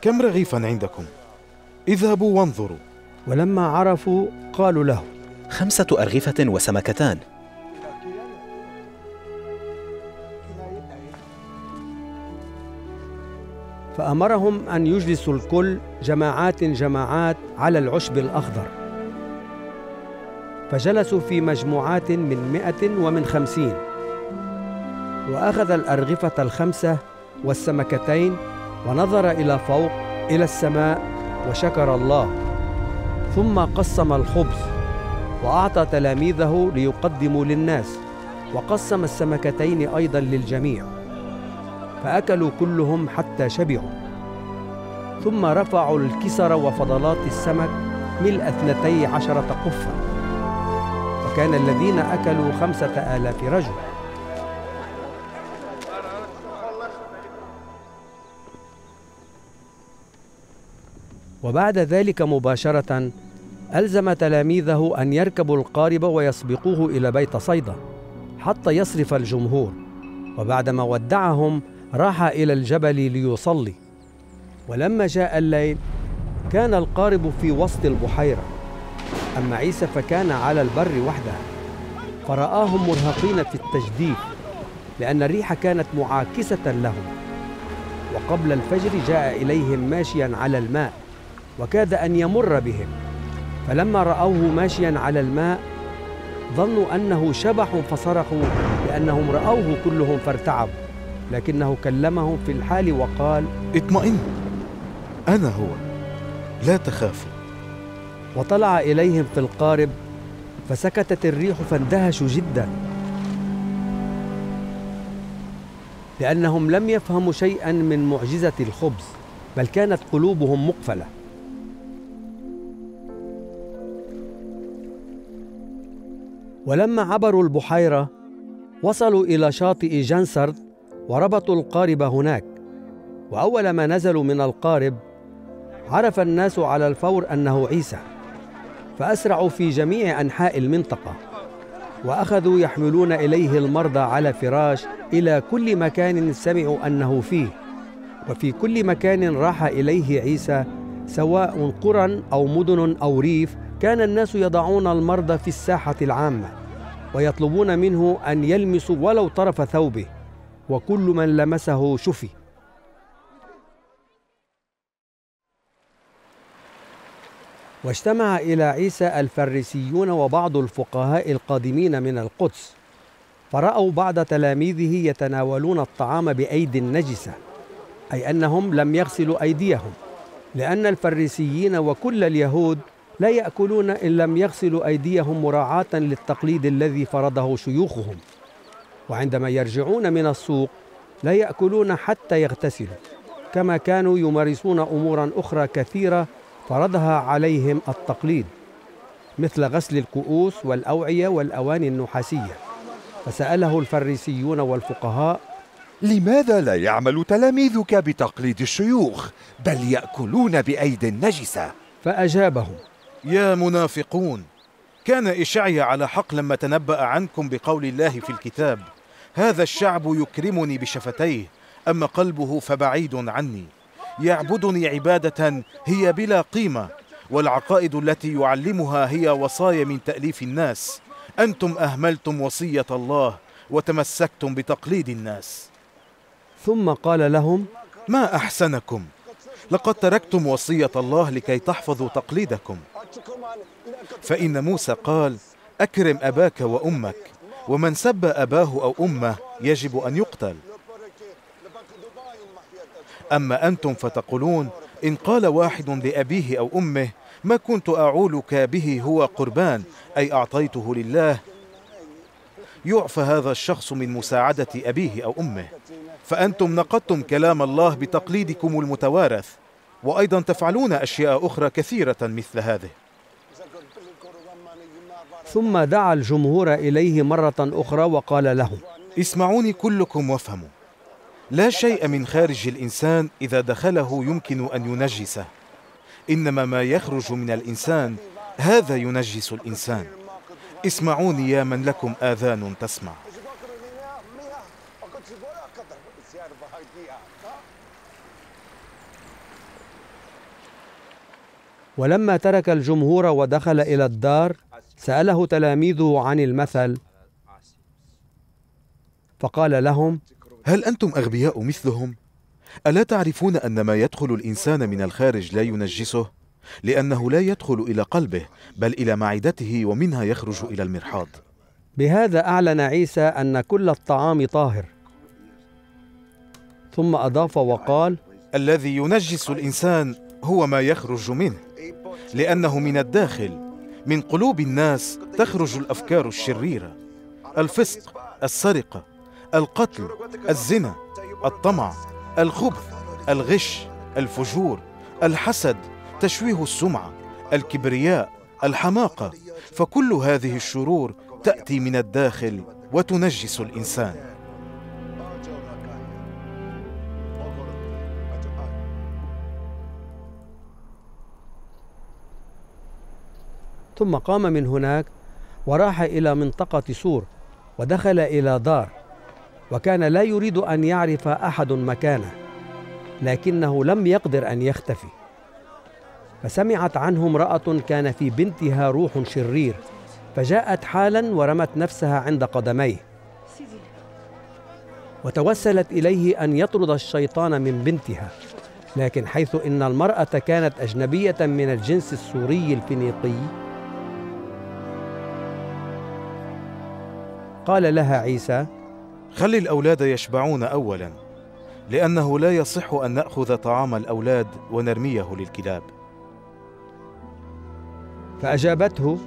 كم رغيفا عندكم؟ اذهبوا وانظروا. ولما عرفوا قالوا له: خمسة أرغفة وسمكتان. فأمرهم أن يجلسوا الكل جماعات جماعات على العشب الأخضر. فجلسوا في مجموعات من مئة ومن خمسين. وأخذ الأرغفة الخمسة والسمكتين ونظر إلى فوق إلى السماء وشكر الله، ثم قسم الخبز وأعطى تلاميذه ليقدموا للناس، وقسم السمكتين أيضا للجميع، فأكلوا كلهم حتى شبعوا. ثم رفعوا الكسر وفضلات السمك ملء اثنتي عشرة قفة، وكان الذين أكلوا خمسة آلاف رجل. وبعد ذلك مباشرة ألزم تلاميذه أن يركبوا القارب ويسبقوه إلى بيت صيدا حتى يصرف الجمهور. وبعدما ودعهم راح إلى الجبل ليصلي. ولما جاء الليل كان القارب في وسط البحيرة، أما عيسى فكان على البر وحده. فرآهم مرهقين في التجديف لأن الريح كانت معاكسة لهم. وقبل الفجر جاء إليهم ماشيا على الماء وكاد أن يمر بهم، فلما رأوه ماشيا على الماء ظنوا أنه شبح فصرخوا لأنهم رأوه كلهم فارتعبوا، لكنه كلمهم في الحال وقال: اطمئنوا، أنا هو، لا تخافوا. وطلع إليهم في القارب، فسكتت الريح فاندهشوا جدا لأنهم لم يفهموا شيئا من معجزة الخبز، بل كانت قلوبهم مقفلة. ولما عبروا البحيرة وصلوا إلى شاطئ جنسرد وربطوا القارب هناك. وأول ما نزلوا من القارب عرف الناس على الفور أنه عيسى، فأسرعوا في جميع أنحاء المنطقة وأخذوا يحملون إليه المرضى على فراش إلى كل مكان سمعوا أنه فيه. وفي كل مكان راح إليه عيسى، سواء قرى أو مدن أو ريف، كان الناس يضعون المرضى في الساحة العامة ويطلبون منه أن يلمس ولو طرف ثوبه، وكل من لمسه شفي. واجتمع إلى عيسى الفريسيون وبعض الفقهاء القادمين من القدس، فرأوا بعض تلاميذه يتناولون الطعام بأيدي نجسة، أي أنهم لم يغسلوا أيديهم، لأن الفريسيين وكل اليهود لا يأكلون إن لم يغسلوا أيديهم مراعاة للتقليد الذي فرضه شيوخهم، وعندما يرجعون من السوق لا يأكلون حتى يغتسلوا، كما كانوا يمارسون أمورا أخرى كثيرة فرضها عليهم التقليد، مثل غسل الكؤوس والأوعية والأواني النحاسية. فسأله الفريسيون والفقهاء: لماذا لا يعمل تلاميذك بتقليد الشيوخ بل يأكلون بأيدي نجسة؟ فأجابهم: يا منافقون، كان إشعيا على حق لما تنبأ عنكم بقول الله في الكتاب: هذا الشعب يكرمني بشفتيه أما قلبه فبعيد عني، يعبدني عبادة هي بلا قيمة، والعقائد التي يعلمها هي وصايا من تأليف الناس، أنتم أهملتم وصية الله وتمسكتم بتقليد الناس. ثم قال لهم: ما أحسنكم، لقد تركتم وصية الله لكي تحفظوا تقليدكم، فإن موسى قال: أكرم أباك وأمك، ومن سب أباه أو أمه يجب أن يقتل. أما أنتم فتقولون: إن قال واحد لأبيه أو أمه: ما كنت أعولك به هو قربان، أي أعطيته لله، يعفى هذا الشخص من مساعدة أبيه أو أمه. فأنتم نقضتم كلام الله بتقليدكم المتوارث، وأيضا تفعلون أشياء أخرى كثيرة مثل هذه. ثم دعا الجمهور إليه مرة أخرى وقال لهم: اسمعوني كلكم وافهموا، لا شيء من خارج الإنسان إذا دخله يمكن أن ينجسه، إنما ما يخرج من الإنسان هذا ينجس الإنسان. اسمعوني يا من لكم آذان تسمع. ولما ترك الجمهور ودخل إلى الدار، سأله تلاميذه عن المثل، فقال لهم: هل أنتم أغبياء مثلهم؟ ألا تعرفون أن ما يدخل الإنسان من الخارج لا ينجسه، لأنه لا يدخل إلى قلبه بل إلى معدته، ومنها يخرج إلى المرحاض. بهذا أعلن عيسى أن كل الطعام طاهر، ثم أضاف وقال: الذي ينجس الإنسان هو ما يخرج منه، لأنه من الداخل، من قلوب الناس تخرج الأفكار الشريرة، الفسق، السرقة، القتل، الزنا، الطمع، الخبث، الغش، الفجور، الحسد، تشويه السمعة، الكبرياء، الحماقة، فكل هذه الشرور تأتي من الداخل وتنجس الإنسان. ثم قام من هناك وراح إلى منطقة سور، ودخل إلى دار، وكان لا يريد أن يعرف أحد مكانه، لكنه لم يقدر أن يختفي. فسمعت عنه امرأة كان في بنتها روح شرير، فجاءت حالا ورمت نفسها عند قدميه، وتوسلت إليه أن يطرد الشيطان من بنتها، لكن حيث إن المرأة كانت أجنبية من الجنس السوري الفينيقي، قال لها عيسى: خل الأولاد يشبعون أولا، لأنه لا يصح أن نأخذ طعام الأولاد ونرميه للكلاب. فأجابته: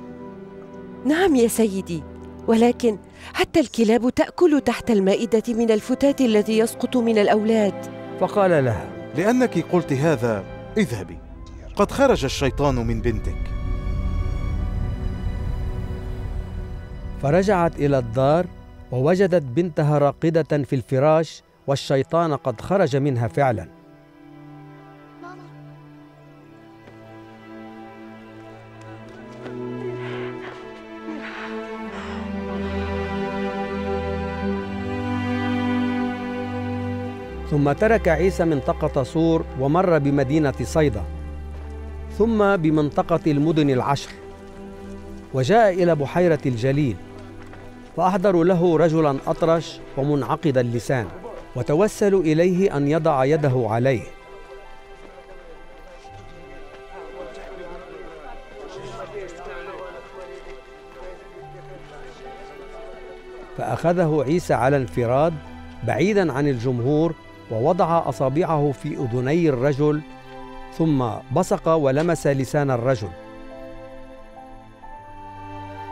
نعم يا سيدي، ولكن حتى الكلاب تأكل تحت المائدة من الفتات الذي يسقط من الأولاد. فقال لها: لأنك قلت هذا اذهبي، قد خرج الشيطان من بنتك. فرجعت إلى الدار ووجدت بنتها راقدة في الفراش، والشيطان قد خرج منها فعلا. ماما. ثم ترك عيسى منطقة صور ومر بمدينة صيدا، ثم بمنطقة المدن العشر، وجاء إلى بحيرة الجليل، فأحضروا له رجلاً أطرش ومنعقد اللسان، وتوسلوا إليه أن يضع يده عليه، فأخذه عيسى على انفراد بعيداً عن الجمهور، ووضع أصابعه في أذني الرجل، ثم بصق ولمس لسان الرجل،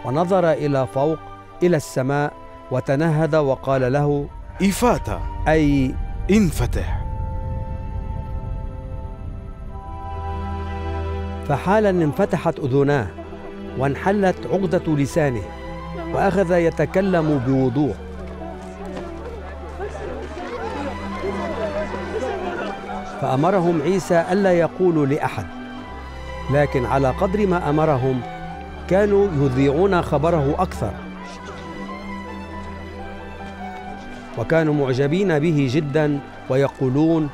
ونظر إلى فوق إلى السماء، وتنهد وقال له: إفاتا، أي انفتح. فحالاً انفتحت أذناه وانحلت عقدة لسانه، وأخذ يتكلم بوضوح. فأمرهم عيسى ألا يقولوا لأحد، لكن على قدر ما أمرهم كانوا يذيعون خبره أكثر، وكانوا معجبين به جدا ويقولون: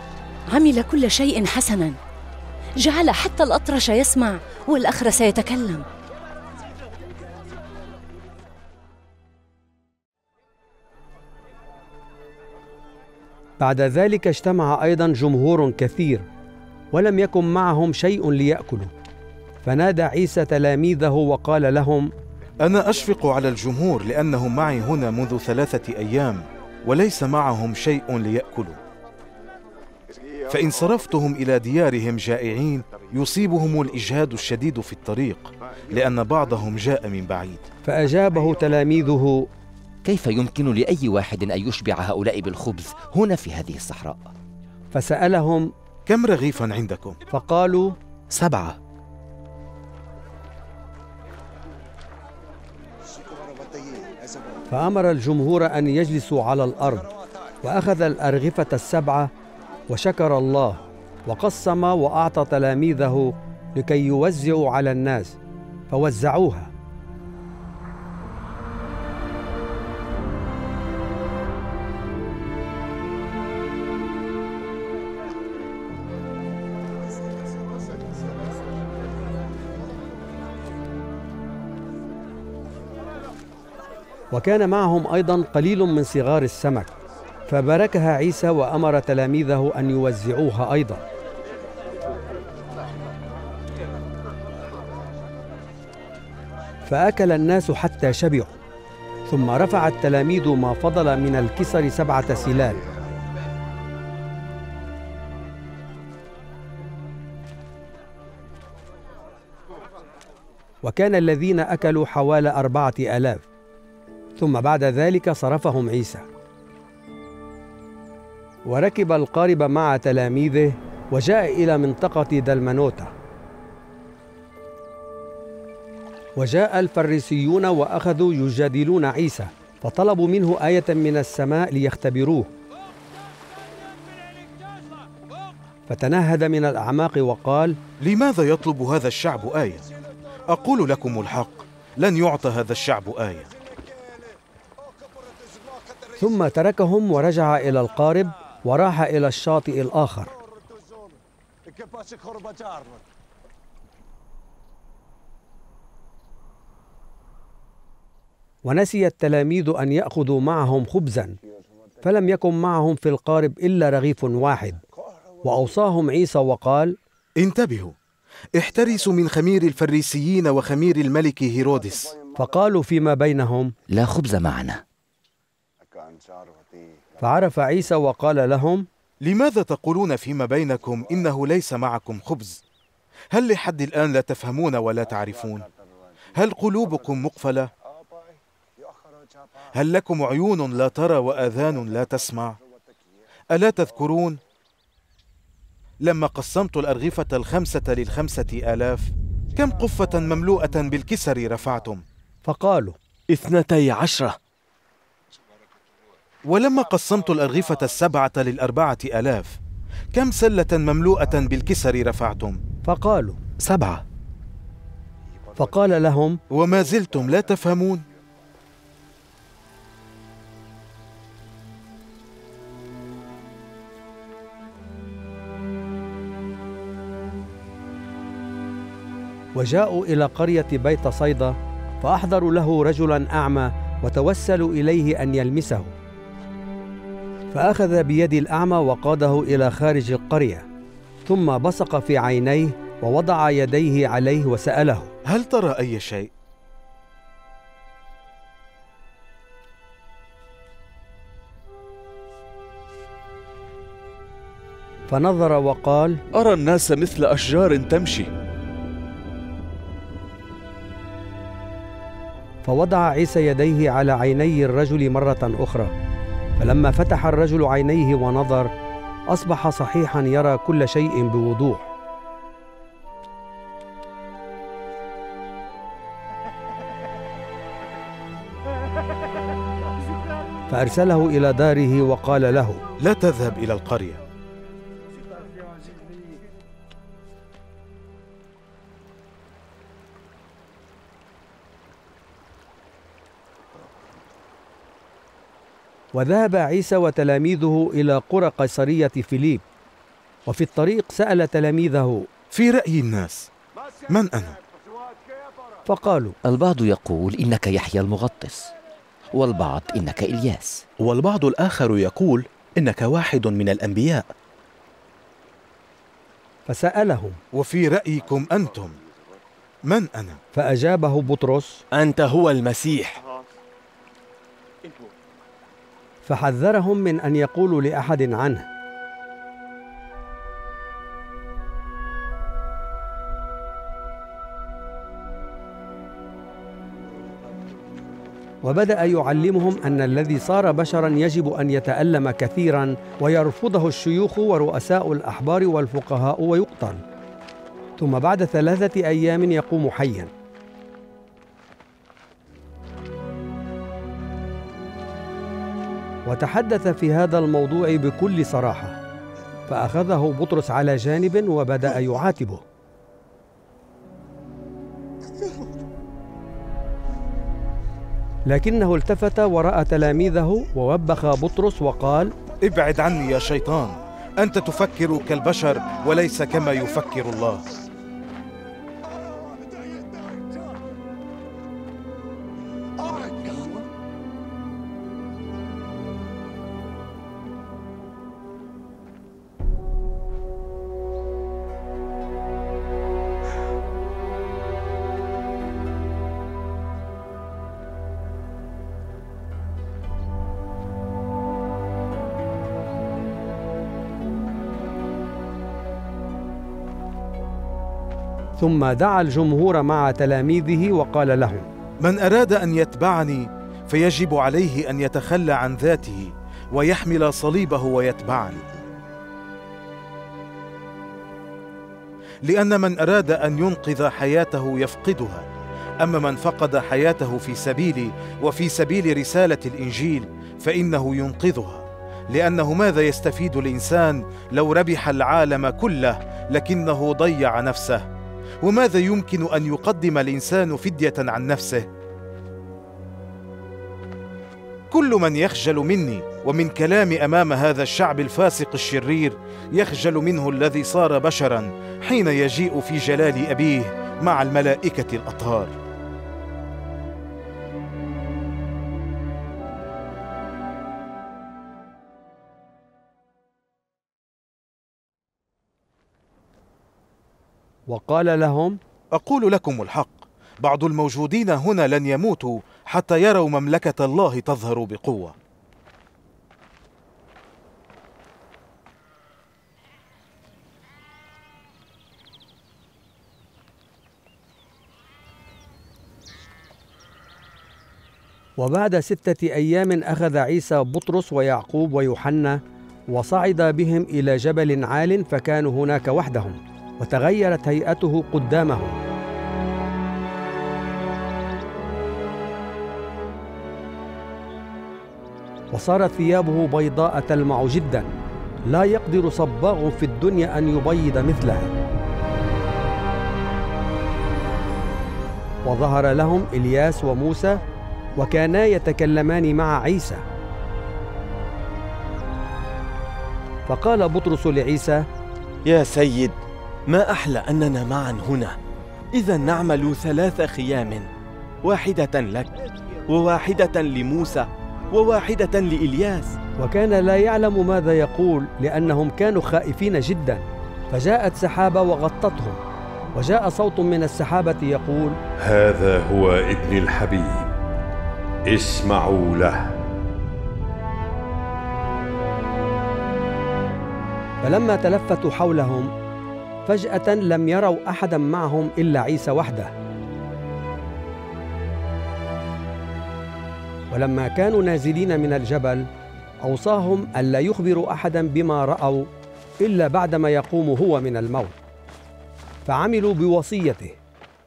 عمل كل شيء حسنا، جعل حتى الأطرش يسمع والأخرس يتكلم. بعد ذلك اجتمع أيضا جمهور كثير، ولم يكن معهم شيء ليأكلوا، فنادى عيسى تلاميذه وقال لهم: أنا أشفق على الجمهور لأنهم معي هنا منذ ثلاثة أيام وليس معهم شيء ليأكلوا، فإن صرفتهم إلى ديارهم جائعين يصيبهم الإجهاد الشديد في الطريق، لأن بعضهم جاء من بعيد. فأجابه تلاميذه: كيف يمكن لأي واحد أن يشبع هؤلاء بالخبز هنا في هذه الصحراء؟ فسألهم: كم رغيفاً عندكم؟ فقالوا: سبعة. فأمر الجمهور أن يجلسوا على الأرض، وأخذ الأرغفة السبعة، وشكر الله، وقسم وأعطى تلاميذه لكي يوزعوا على الناس، فوزعوها. وكان معهم أيضاً قليل من صغار السمك، فباركها عيسى وأمر تلاميذه أن يوزعوها أيضاً. فأكل الناس حتى شبعوا، ثم رفع التلاميذ ما فضل من الكسر سبعة سلال. وكان الذين أكلوا حوالي أربعة آلاف. ثم بعد ذلك صرفهم عيسى، وركب القارب مع تلاميذه، وجاء إلى منطقة دلمنوتا. وجاء الفريسيون وأخذوا يجادلون عيسى، فطلبوا منه آية من السماء ليختبروه، فتنهد من الأعماق وقال: لماذا يطلب هذا الشعب آية؟ أقول لكم الحق، لن يعطى هذا الشعب آية. ثم تركهم ورجع إلى القارب، وراح إلى الشاطئ الآخر. ونسي التلاميذ أن يأخذوا معهم خبزاً، فلم يكن معهم في القارب إلا رغيف واحد. وأوصاهم عيسى وقال: انتبهوا، احترسوا من خمير الفريسيين وخمير الملك هيرودس. فقالوا فيما بينهم: لا خبز معنا. فعرف عيسى وقال لهم: لماذا تقولون فيما بينكم إنه ليس معكم خبز؟ هل لحد الآن لا تفهمون ولا تعرفون؟ هل قلوبكم مقفلة؟ هل لكم عيون لا ترى وآذان لا تسمع؟ ألا تذكرون لما قسمت الأرغفة الخمسة للخمسة آلاف كم قفة مملوءة بالكسر رفعتم؟ فقالوا: اثنتي عشرة. ولما قسمت الأرغفة السبعة للأربعة آلاف كم سلة مملوءة بالكسر رفعتم؟ فقالوا: سبعة. فقال لهم: وما زلتم لا تفهمون؟ وجاءوا إلى قرية بيت صيدا، فأحضروا له رجلا أعمى، وتوسلوا إليه أن يلمسه، فأخذ بيد الأعمى وقاده إلى خارج القرية، ثم بصق في عينيه ووضع يديه عليه وسأله: هل ترى أي شيء؟ فنظر وقال: أرى الناس مثل أشجار تمشي. فوضع عيسى يديه على عيني الرجل مرة أخرى، فلما فتح الرجل عينيه ونظر أصبح صحيحا يرى كل شيء بوضوح. فأرسله إلى داره وقال له: لا تذهب إلى القرية. وذهب عيسى وتلاميذه إلى قرى قيصرية فيليب، وفي الطريق سأل تلاميذه: في رأي الناس من أنا؟ فقالوا: البعض يقول إنك يحيى المغطس، والبعض إنك إلياس، والبعض الآخر يقول إنك واحد من الأنبياء. فسألهم: وفي رأيكم أنتم من أنا؟ فأجابه بطرس: أنت هو المسيح. فحذرهم من أن يقولوا لأحد عنه. وبدأ يعلمهم أن الذي صار بشراً يجب أن يتألم كثيراً ويرفضه الشيوخ ورؤساء الأحبار والفقهاء ويقتل، ثم بعد ثلاثة أيام يقوم حياً. وتحدث في هذا الموضوع بكل صراحة، فأخذه بطرس على جانب وبدأ يعاتبه. لكنه التفت ورأى تلاميذه، ووبخ بطرس وقال: ابعد عني يا شيطان، أنت تفكر كالبشر وليس كما يفكر الله. ثم دعا الجمهور مع تلاميذه وقال لهم: من أراد أن يتبعني فيجب عليه أن يتخلى عن ذاته ويحمل صليبه ويتبعني، لأن من أراد أن ينقذ حياته يفقدها، أما من فقد حياته في سبيلي وفي سبيل رسالة الإنجيل فإنه ينقذها، لأنه ماذا يستفيد الإنسان لو ربح العالم كله لكنه ضيع نفسه؟ وماذا يمكن أن يقدم الإنسان فدية عن نفسه؟ كل من يخجل مني ومن كلامي أمام هذا الشعب الفاسق الشرير يخجل منه الذي صار بشراً حين يجيء في جلال أبيه مع الملائكة الأطهار. وقال لهم: أقول لكم الحق، بعض الموجودين هنا لن يموتوا حتى يروا مملكة الله تظهر بقوة. وبعد ستة أيام أخذ عيسى بطرس ويعقوب ويوحنا وصعد بهم إلى جبل عال، فكانوا هناك وحدهم، وتغيرت هيئته قدامهم. وصارت ثيابه بيضاء تلمع جدا، لا يقدر صباغ في الدنيا أن يبيض مثلها. وظهر لهم إلياس وموسى، وكانا يتكلمان مع عيسى. فقال بطرس لعيسى: يا سيد، ما أحلى أننا معا هنا، إذا نعمل ثلاث خيام، واحدة لك وواحدة لموسى وواحدة لإلياس. وكان لا يعلم ماذا يقول لأنهم كانوا خائفين جدا. فجاءت سحابة وغطتهم، وجاء صوت من السحابة يقول: هذا هو ابني الحبيب، اسمعوا له. فلما تلفتوا حولهم فجأة لم يروا أحدا معهم إلا عيسى وحده. ولما كانوا نازلين من الجبل أوصاهم ألا يخبروا أحدا بما رأوا إلا بعدما يقوم هو من الموت، فعملوا بوصيته،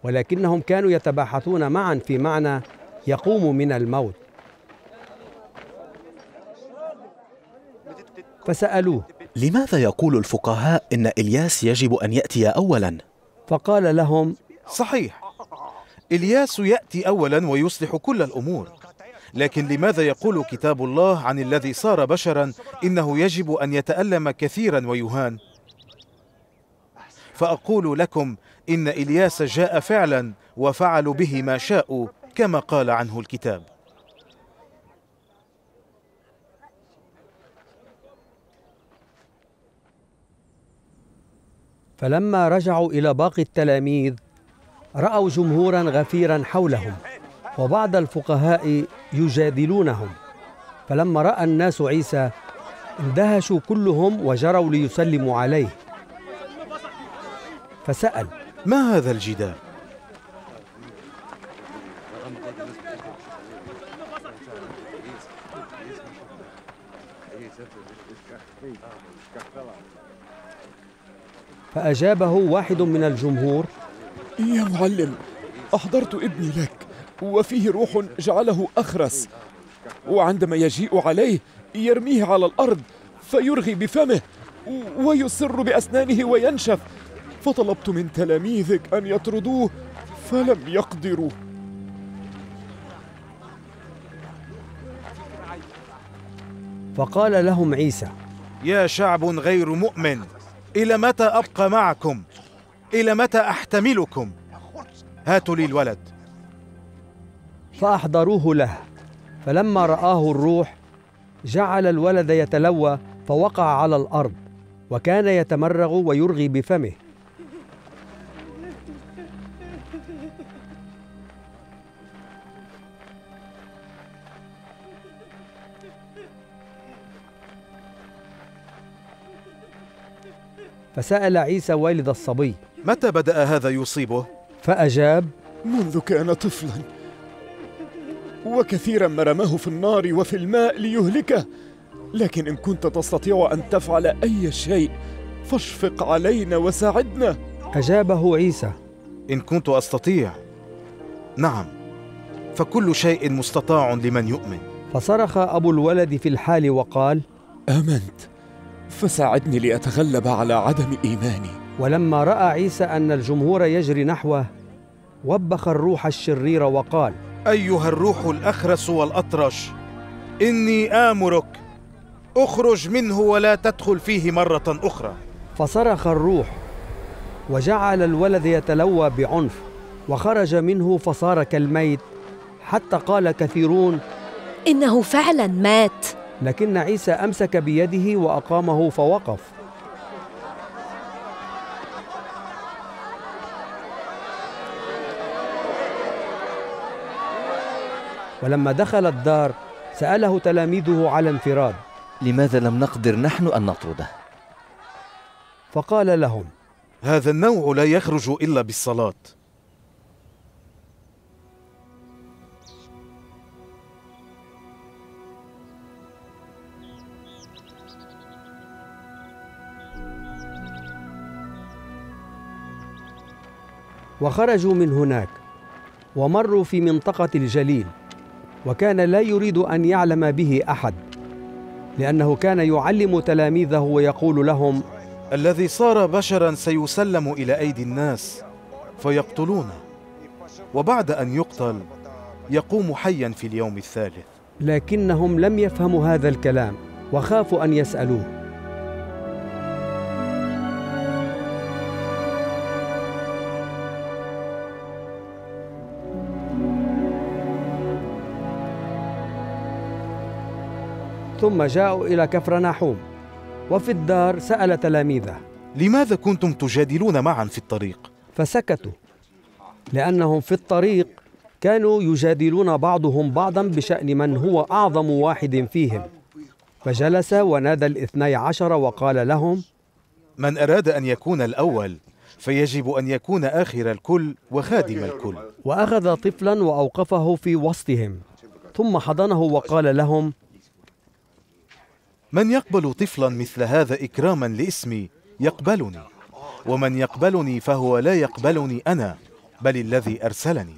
ولكنهم كانوا يتباحثون معا في معنى يقوم من الموت. فسألوه: لماذا يقول الفقهاء إن إلياس يجب أن يأتي أولا؟ فقال لهم: صحيح، إلياس يأتي أولا ويصلح كل الأمور، لكن لماذا يقول كتاب الله عن الذي صار بشرا إنه يجب أن يتألم كثيرا ويهان؟ فأقول لكم إن إلياس جاء فعلا وفعلوا به ما شاءوا كما قال عنه الكتاب. فلما رجعوا إلى باقي التلاميذ رأوا جمهورا غفيرا حولهم وبعض الفقهاء يجادلونهم، فلما رأى الناس عيسى اندهشوا كلهم وجروا ليسلموا عليه. فسأل: ما هذا الجدال؟ فأجابه واحد من الجمهور: يا معلم، أحضرت ابني لك وفيه روح جعله أخرس، وعندما يجيء عليه يرميه على الأرض فيرغي بفمه ويصر بأسنانه وينشف، فطلبت من تلاميذك أن يطردوه فلم يقدروا. فقال لهم عيسى: يا شعب غير مؤمن، إلى متى أبقى معكم؟ إلى متى أحتملكم؟ هاتوا لي الولد. فأحضروه له، فلما رآه الروح جعل الولد يتلوى فوقع على الأرض، وكان يتمرغ ويرغي بفمه. فسأل عيسى والد الصبي: متى بدأ هذا يصيبه؟ فأجاب: منذ كان طفلا، وكثيرا ما رماه في النار وفي الماء ليهلكه، لكن إن كنت تستطيع أن تفعل أي شيء فاشفق علينا وساعدنا. أجابه عيسى: إن كنت أستطيع، نعم، فكل شيء مستطاع لمن يؤمن. فصرخ أبو الولد في الحال وقال: آمنت، فساعدني لأتغلب على عدم إيماني. ولما رأى عيسى أن الجمهور يجري نحوه وبخ الروح الشرير وقال: أيها الروح الأخرس والأطرش، إني آمرك، أخرج منه ولا تدخل فيه مرة أخرى. فصرخ الروح وجعل الولد يتلوى بعنف وخرج منه فصار كالميت، حتى قال كثيرون: إنه فعلا مات. لكن عيسى أمسك بيده وأقامه فوقف. ولما دخل الدار سأله تلاميذه على انفراد: لماذا لم نقدر نحن أن نطرده؟ فقال لهم: هذا النوع لا يخرج إلا بالصلاة. وخرجوا من هناك ومروا في منطقة الجليل، وكان لا يريد أن يعلم به أحد، لأنه كان يعلم تلاميذه ويقول لهم: الذي صار بشرا سيسلم إلى أيدي الناس فيقتلونه، وبعد أن يقتل يقوم حيا في اليوم الثالث. لكنهم لم يفهموا هذا الكلام وخافوا أن يسألوه. ثم جاءوا إلى كفرناحوم، وفي الدار سأل تلاميذه: لماذا كنتم تجادلون معا في الطريق؟ فسكتوا، لأنهم في الطريق كانوا يجادلون بعضهم بعضا بشأن من هو أعظم واحد فيهم. فجلس ونادى الاثني عشر وقال لهم: من أراد أن يكون الأول فيجب أن يكون آخر الكل وخادم الكل. وأخذ طفلا وأوقفه في وسطهم، ثم حضنه وقال لهم: من يقبل طفلا مثل هذا إكراما لإسمي يقبلني، ومن يقبلني فهو لا يقبلني أنا بل الذي أرسلني.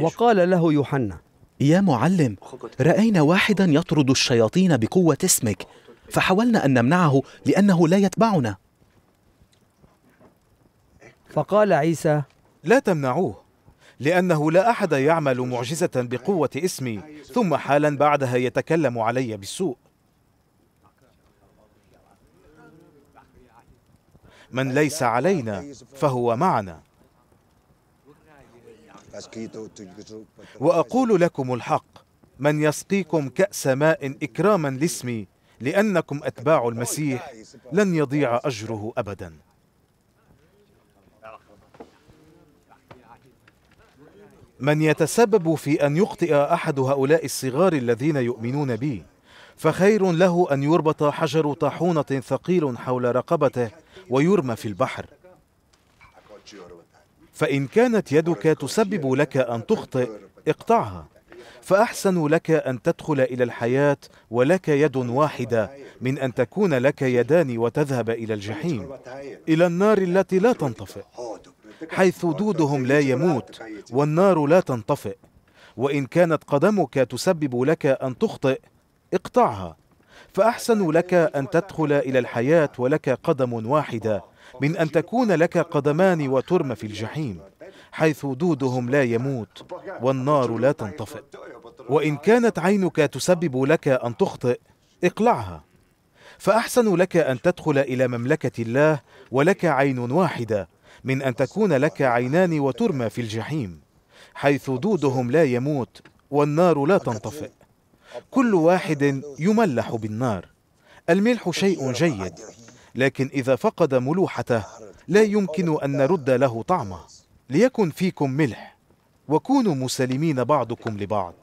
وقال له يوحنا: يا معلم، رأينا واحدا يطرد الشياطين بقوة اسمك، فحاولنا أن نمنعه لأنه لا يتبعنا. فقال عيسى: لا تمنعوه، لأنه لا أحد يعمل معجزة بقوة اسمي ثم حالا بعدها يتكلم علي بالسوء. من ليس علينا فهو معنا. وأقول لكم الحق، من يسقيكم كأس ماء إكراما لاسمي لأنكم أتباع المسيح لن يضيع أجره أبدا. من يتسبب في أن يخطئ أحد هؤلاء الصغار الذين يؤمنون بي، فخير له أن يربط حجر طاحونة ثقيل حول رقبته ويرمى في البحر. فإن كانت يدك تسبب لك أن تخطئ اقطعها، فأحسن لك أن تدخل إلى الحياة ولك يد واحدة من أن تكون لك يدان وتذهب إلى الجحيم، إلى النار التي لا تنطفئ، حيث دودهم لا يموت والنار لا تنطفئ. وإن كانت قدمك تسبب لك أن تخطئ اقطعها، فأحسن لك أن تدخل إلى الحياة ولك قدم واحدة من أن تكون لك قدمان وترمى في الجحيم، حيث دودهم لا يموت والنار لا تنطفئ. وإن كانت عينك تسبب لك أن تخطئ اقلعها، فأحسن لك أن تدخل إلى مملكة الله ولك عين واحدة من أن تكون لك عينان وترمى في الجحيم، حيث دودهم لا يموت والنار لا تنطفئ. كل واحد يملح بالنار. الملح شيء جيد، لكن إذا فقد ملوحته لا يمكن أن نرد له طعمه. ليكن فيكم ملح، وكونوا مسالمين بعضكم لبعض.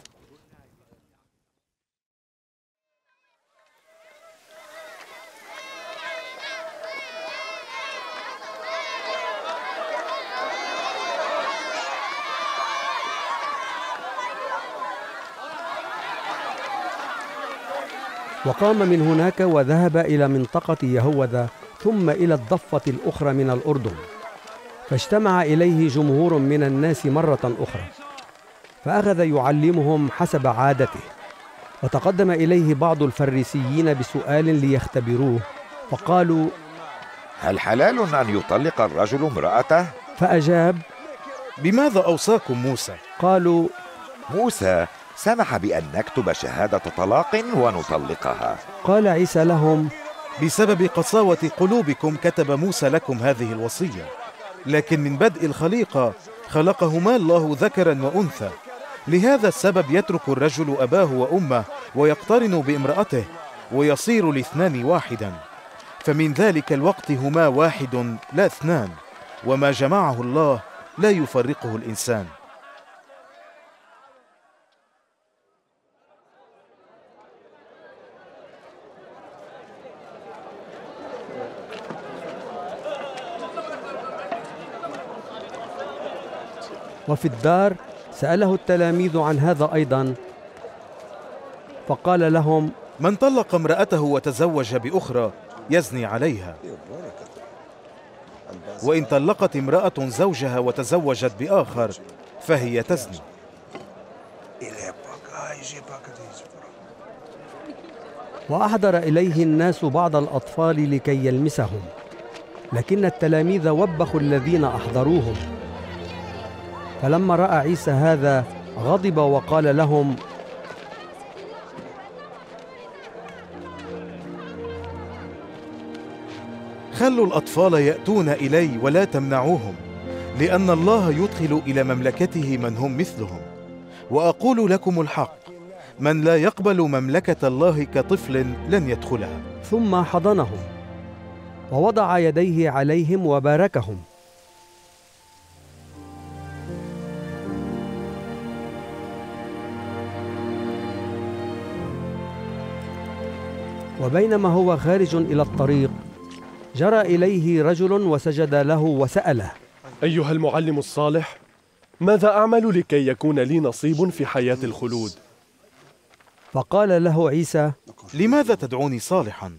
وقام من هناك وذهب إلى منطقة يهوذا، ثم إلى الضفة الأخرى من الأردن، فاجتمع إليه جمهور من الناس مرة أخرى، فأخذ يعلمهم حسب عادته. وتقدم إليه بعض الفريسيين بسؤال ليختبروه، فقالوا: هل حلال أن يطلق الرجل امرأته؟ فأجاب: بماذا أوصاكم موسى؟ قالوا: موسى سمح بأن نكتب شهادة طلاق ونطلقها. قال عيسى لهم: بسبب قساوة قلوبكم كتب موسى لكم هذه الوصية، لكن من بدء الخليقة خلقهما الله ذكرا وأنثى، لهذا السبب يترك الرجل أباه وأمه ويقترن بامرأته ويصير الاثنان واحدا، فمن ذلك الوقت هما واحد لا اثنان، وما جمعه الله لا يفرقه الإنسان. وفي الدار سأله التلاميذ عن هذا أيضا، فقال لهم: من طلق امرأته وتزوج بأخرى يزني عليها، وإن طلقت امرأة زوجها وتزوجت بآخر فهي تزني. وأحضر إليه الناس بعض الأطفال لكي يلمسهم، لكن التلاميذ وبخوا الذين أحضروهم. فلما رأى عيسى هذا غضب وقال لهم: خلوا الأطفال يأتون إلي ولا تمنعوهم، لأن الله يدخل إلى مملكته من هم مثلهم. وأقول لكم الحق، من لا يقبل مملكة الله كطفل لن يدخلها. ثم حضنهم ووضع يديه عليهم وباركهم. وبينما هو خارج إلى الطريق جرى إليه رجل وسجد له وسأله: أيها المعلم الصالح، ماذا أعمل لكي يكون لي نصيب في حياة الخلود؟ فقال له عيسى: لماذا تدعوني صالحا؟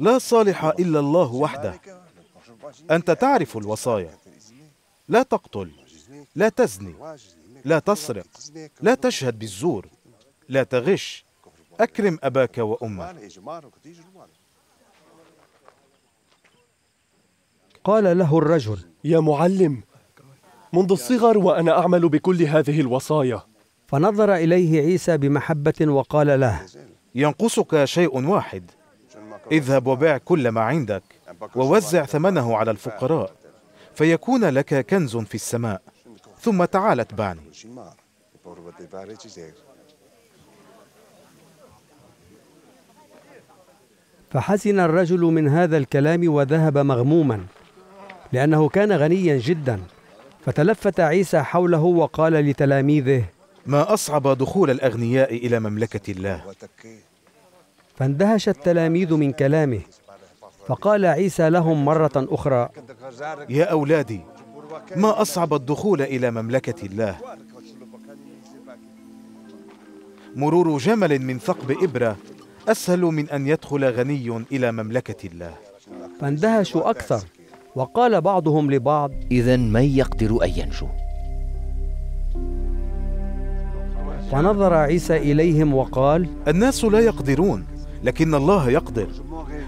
لا صالح إلا الله وحده. أنت تعرف الوصايا: لا تقتل، لا تزني، لا تسرق، لا تشهد بالزور، لا تغش، أكرم أباك وأمك. قال له الرجل: يا معلم، منذ الصغر وأنا أعمل بكل هذه الوصايا. فنظر إليه عيسى بمحبة وقال له: ينقصك شيء واحد، اذهب وبيع كل ما عندك ووزع ثمنه على الفقراء فيكون لك كنز في السماء، ثم تعال اتبعني. فحزن الرجل من هذا الكلام وذهب مغموما، لأنه كان غنيا جدا. فتلفت عيسى حوله وقال لتلاميذه: ما أصعب دخول الأغنياء إلى مملكة الله. فاندهش التلاميذ من كلامه، فقال عيسى لهم مرة أخرى: يا أولادي، ما أصعب الدخول إلى مملكة الله؟ مرور جمل من ثقب إبرة أسهل من أن يدخل غني إلى مملكة الله. فاندهشوا أكثر، وقال بعضهم لبعض: إذن من يقدر أن ينجو؟ فنظر عيسى إليهم وقال: الناس لا يقدرون، لكن الله يقدر،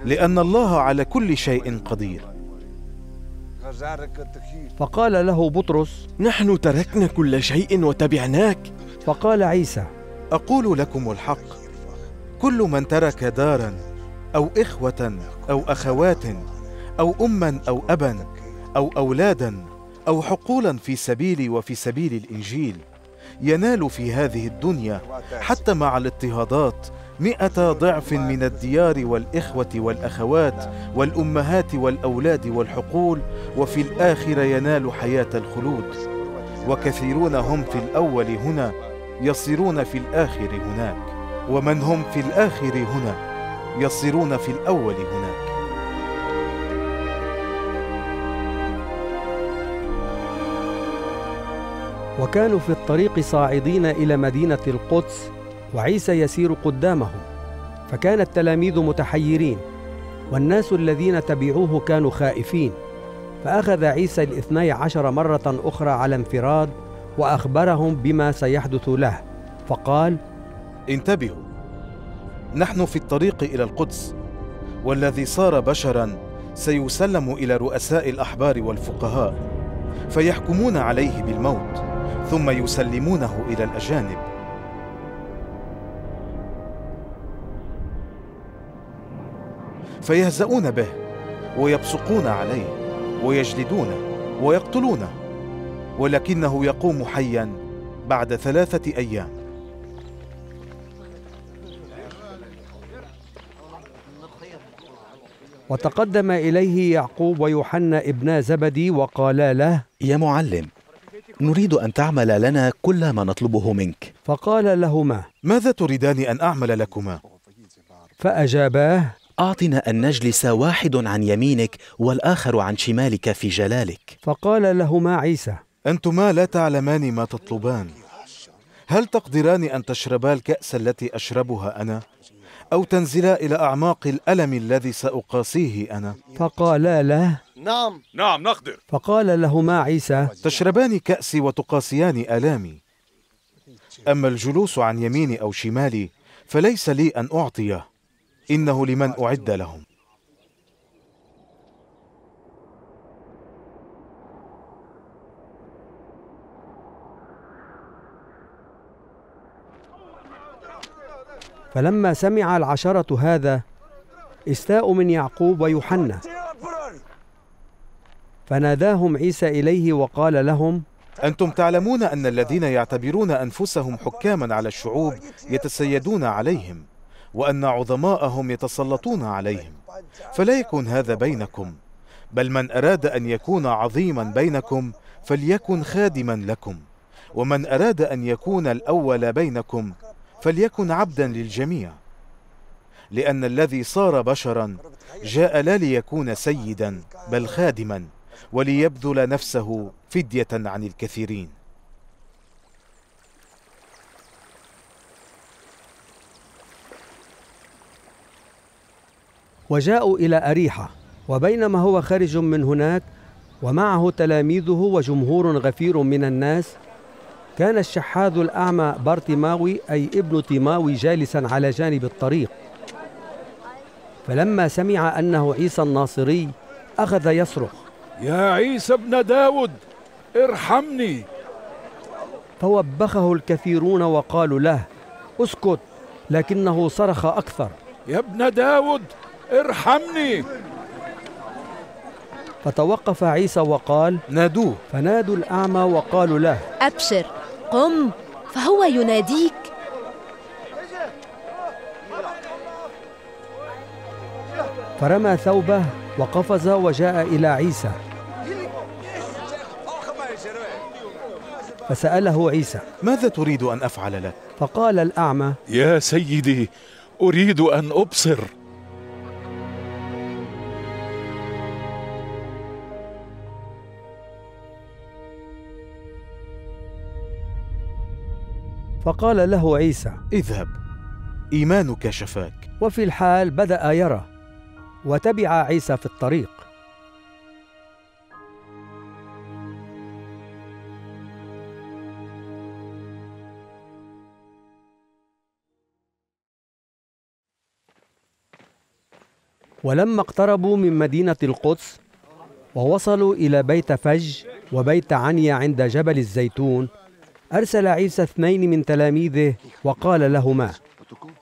لأن الله على كل شيء قدير. فقال له بطرس: نحن تركنا كل شيء وتبعناك. فقال عيسى: أقول لكم الحق، كل من ترك دارا أو إخوة أو أخوات أو أما أو أبا أو أولادا أو حقولا في سبيلي وفي سبيل الإنجيل ينال في هذه الدنيا حتى مع الاضطهادات مئة ضعف من الديار والإخوة والأخوات والأمهات والأولاد والحقول، وفي الآخرة ينال حياة الخلود. وكثيرون هم في الأول هنا يصيرون في الآخر هناك، ومن هم في الآخر هنا يصيرون في الأول هناك. وكانوا في الطريق صاعدين إلى مدينة القدس، وعيسى يسير قدامهم، فكان التلاميذ متحيرين، والناس الذين تبعوه كانوا خائفين. فأخذ عيسى الاثني عشر مرة أخرى على انفراد، وأخبرهم بما سيحدث له، فقال: انتبهوا، نحن في الطريق إلى القدس، والذي صار بشرا سيسلم إلى رؤساء الأحبار والفقهاء، فيحكمون عليه بالموت، ثم يسلمونه إلى الأجانب. فيهزؤون به ويبصقون عليه ويجلدونه ويقتلونه، ولكنه يقوم حيا بعد ثلاثة أيام. وتقدم إليه يعقوب ويوحنا ابنا زبدي وقالا له: يا معلم، نريد أن تعمل لنا كل ما نطلبه منك. فقال لهما: ماذا تريدان أن أعمل لكما؟ فأجاباه: أعطنا أن نجلس واحد عن يمينك والآخر عن شمالك في جلالك. فقال لهما عيسى: أنتما لا تعلمان ما تطلبان. هل تقدران أن تشربا الكأس التي أشربها أنا، أو تنزلا إلى أعماق الألم الذي سأقاسيه أنا؟ فقالا له: نعم نعم نقدر. فقال لهما عيسى: تشربان كأسي وتقاسيان آلامي. أما الجلوس عن يميني أو شمالي فليس لي أن أعطيه، إنه لمن أعد لهم. فلما سمع العشرة هذا استاءوا من يعقوب ويوحنا. فناداهم عيسى إليه وقال لهم: أنتم تعلمون أن الذين يعتبرون أنفسهم حكاما على الشعوب يتسيدون عليهم، وأن عظماءهم يتسلطون عليهم، فلا يكن هذا بينكم، بل من أراد أن يكون عظيما بينكم فليكن خادما لكم، ومن أراد أن يكون الأول بينكم فليكن عبدا للجميع. لأن الذي صار بشرا جاء لا ليكون سيدا بل خادما، وليبذل نفسه فدية عن الكثيرين. وجاءوا إلى أريحة، وبينما هو خارج من هناك ومعه تلاميذه وجمهور غفير من الناس، كان الشحاذ الأعمى بارتيماوي أي ابن تيماوي جالسا على جانب الطريق. فلما سمع أنه عيسى الناصري أخذ يصرخ: يا عيسى ابن داود ارحمني. فوبخه الكثيرون وقالوا له: اسكت. لكنه صرخ أكثر: يا ابن داود ارحمني. فتوقف عيسى وقال: نادوه. فنادوا الأعمى وقالوا له: أبشر، قم، فهو يناديك. فرمى ثوبه وقفز وجاء إلى عيسى، فسأله عيسى: ماذا تريد أن أفعل لك؟ فقال الأعمى: يا سيدي، أريد أن أبصر. فقال له عيسى: اذهب، إيمانك شفاك. وفي الحال بدأ يرى، وتبع عيسى في الطريق. ولما اقتربوا من مدينة القدس ووصلوا إلى بيت فج وبيت عنية عند جبل الزيتون، أرسل عيسى اثنين من تلاميذه وقال لهما: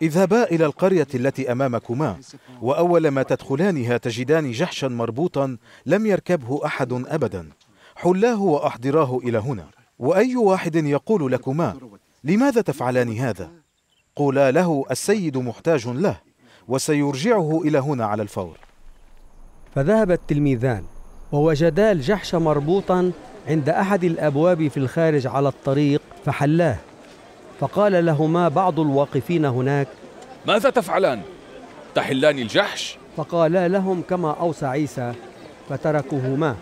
اذهبا إلى القرية التي أمامكما، وأول ما تدخلانها تجدان جحشا مربوطا لم يركبه أحد أبدا، حلاه وأحضراه إلى هنا، وأي واحد يقول لكما: لماذا تفعلان هذا؟ قولا له: السيد محتاج له، وسيرجعه إلى هنا على الفور. فذهب التلميذان ووجدا الجحش مربوطا عند أحد الأبواب في الخارج على الطريق، فحلاه. فقال لهما بعض الواقفين هناك: ماذا تفعلان؟ تحلان الجحش؟ فقالا لهم كما أوصى عيسى، فتركوهما.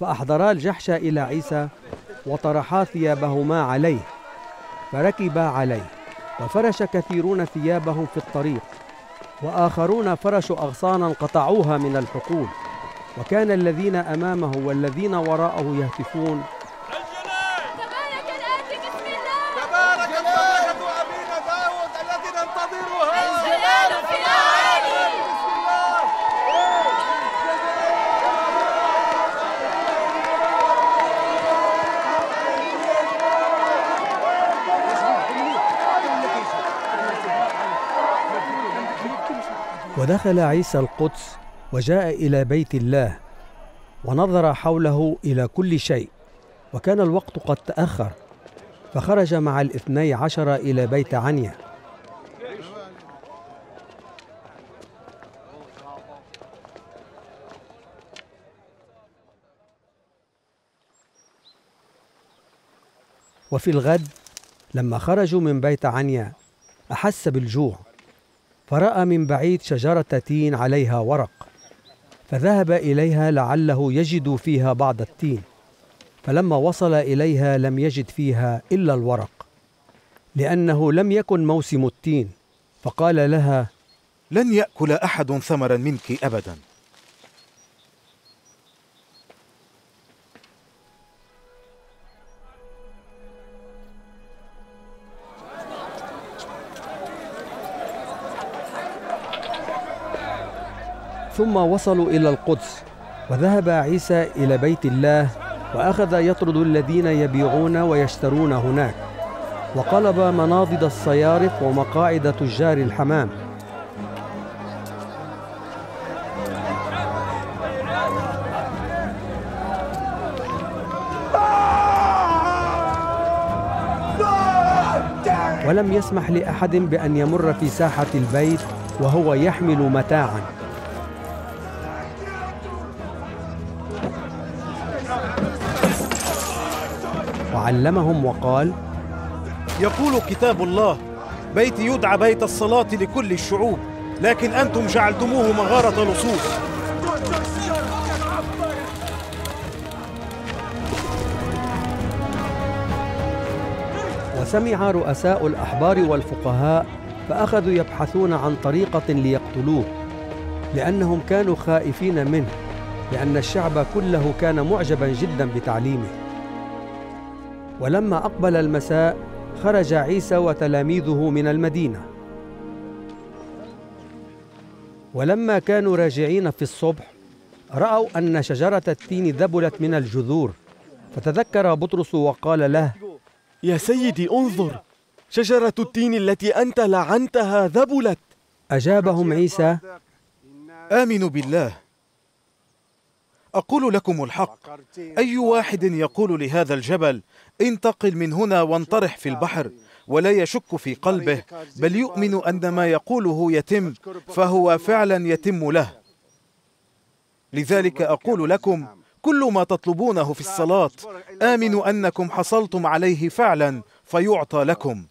فأحضرا الجحش إلى عيسى وطرحا ثيابهما عليه، فركبا عليه. وفرش كثيرون ثيابهم في الطريق، وآخرون فرشوا أغصانا قطعوها من الحقول، وكان الذين أمامه والذين وراءه يهتفون: تبارك الآتي باسم الله، تبارك الآتي أبينا داود الذي ننتظره، الجلال في العالي. ودخل عيسى القدس وجاء إلى بيت الله، ونظر حوله إلى كل شيء، وكان الوقت قد تأخر. فخرج مع الاثني عشر إلى بيت عنيا. وفي الغد لما خرجوا من بيت عنيا أحس بالجوع، فرأى من بعيد شجرة تين عليها ورق، فذهب إليها لعله يجد فيها بعض التين. فلما وصل إليها لم يجد فيها إلا الورق، لأنه لم يكن موسم التين. فقال لها: لن يأكل أحد ثمرا منك أبدا. ثم وصلوا إلى القدس، وذهب عيسى إلى بيت الله، وأخذ يطرد الذين يبيعون ويشترون هناك، وقلب مناضد الصيارف ومقاعد تجار الحمام. ولم يسمح لأحد بأن يمر في ساحة البيت وهو يحمل متاعاً. علمهم وقال: يقول كتاب الله: بيتي يدعى بيت الصلاة لكل الشعوب، لكن أنتم جعلتموه مغارة لصوص. وسمع رؤساء الأحبار والفقهاء فأخذوا يبحثون عن طريقة ليقتلوه، لأنهم كانوا خائفين منه، لأن الشعب كله كان معجبا جدا بتعليمه. ولما أقبل المساء خرج عيسى وتلاميذه من المدينة، ولما كانوا راجعين في الصبح رأوا أن شجرة التين ذبلت من الجذور، فتذكر بطرس وقال له: يا سيدي انظر، شجرة التين التي أنت لعنتها ذبلت. أجابهم عيسى: آمنوا بالله، أقول لكم الحق، أي واحد يقول لهذا الجبل انتقل من هنا وانطرح في البحر ولا يشك في قلبه بل يؤمن أن ما يقوله يتم فهو فعلا يتم له. لذلك أقول لكم كل ما تطلبونه في الصلاة آمنوا أنكم حصلتم عليه فعلا فيعطى لكم.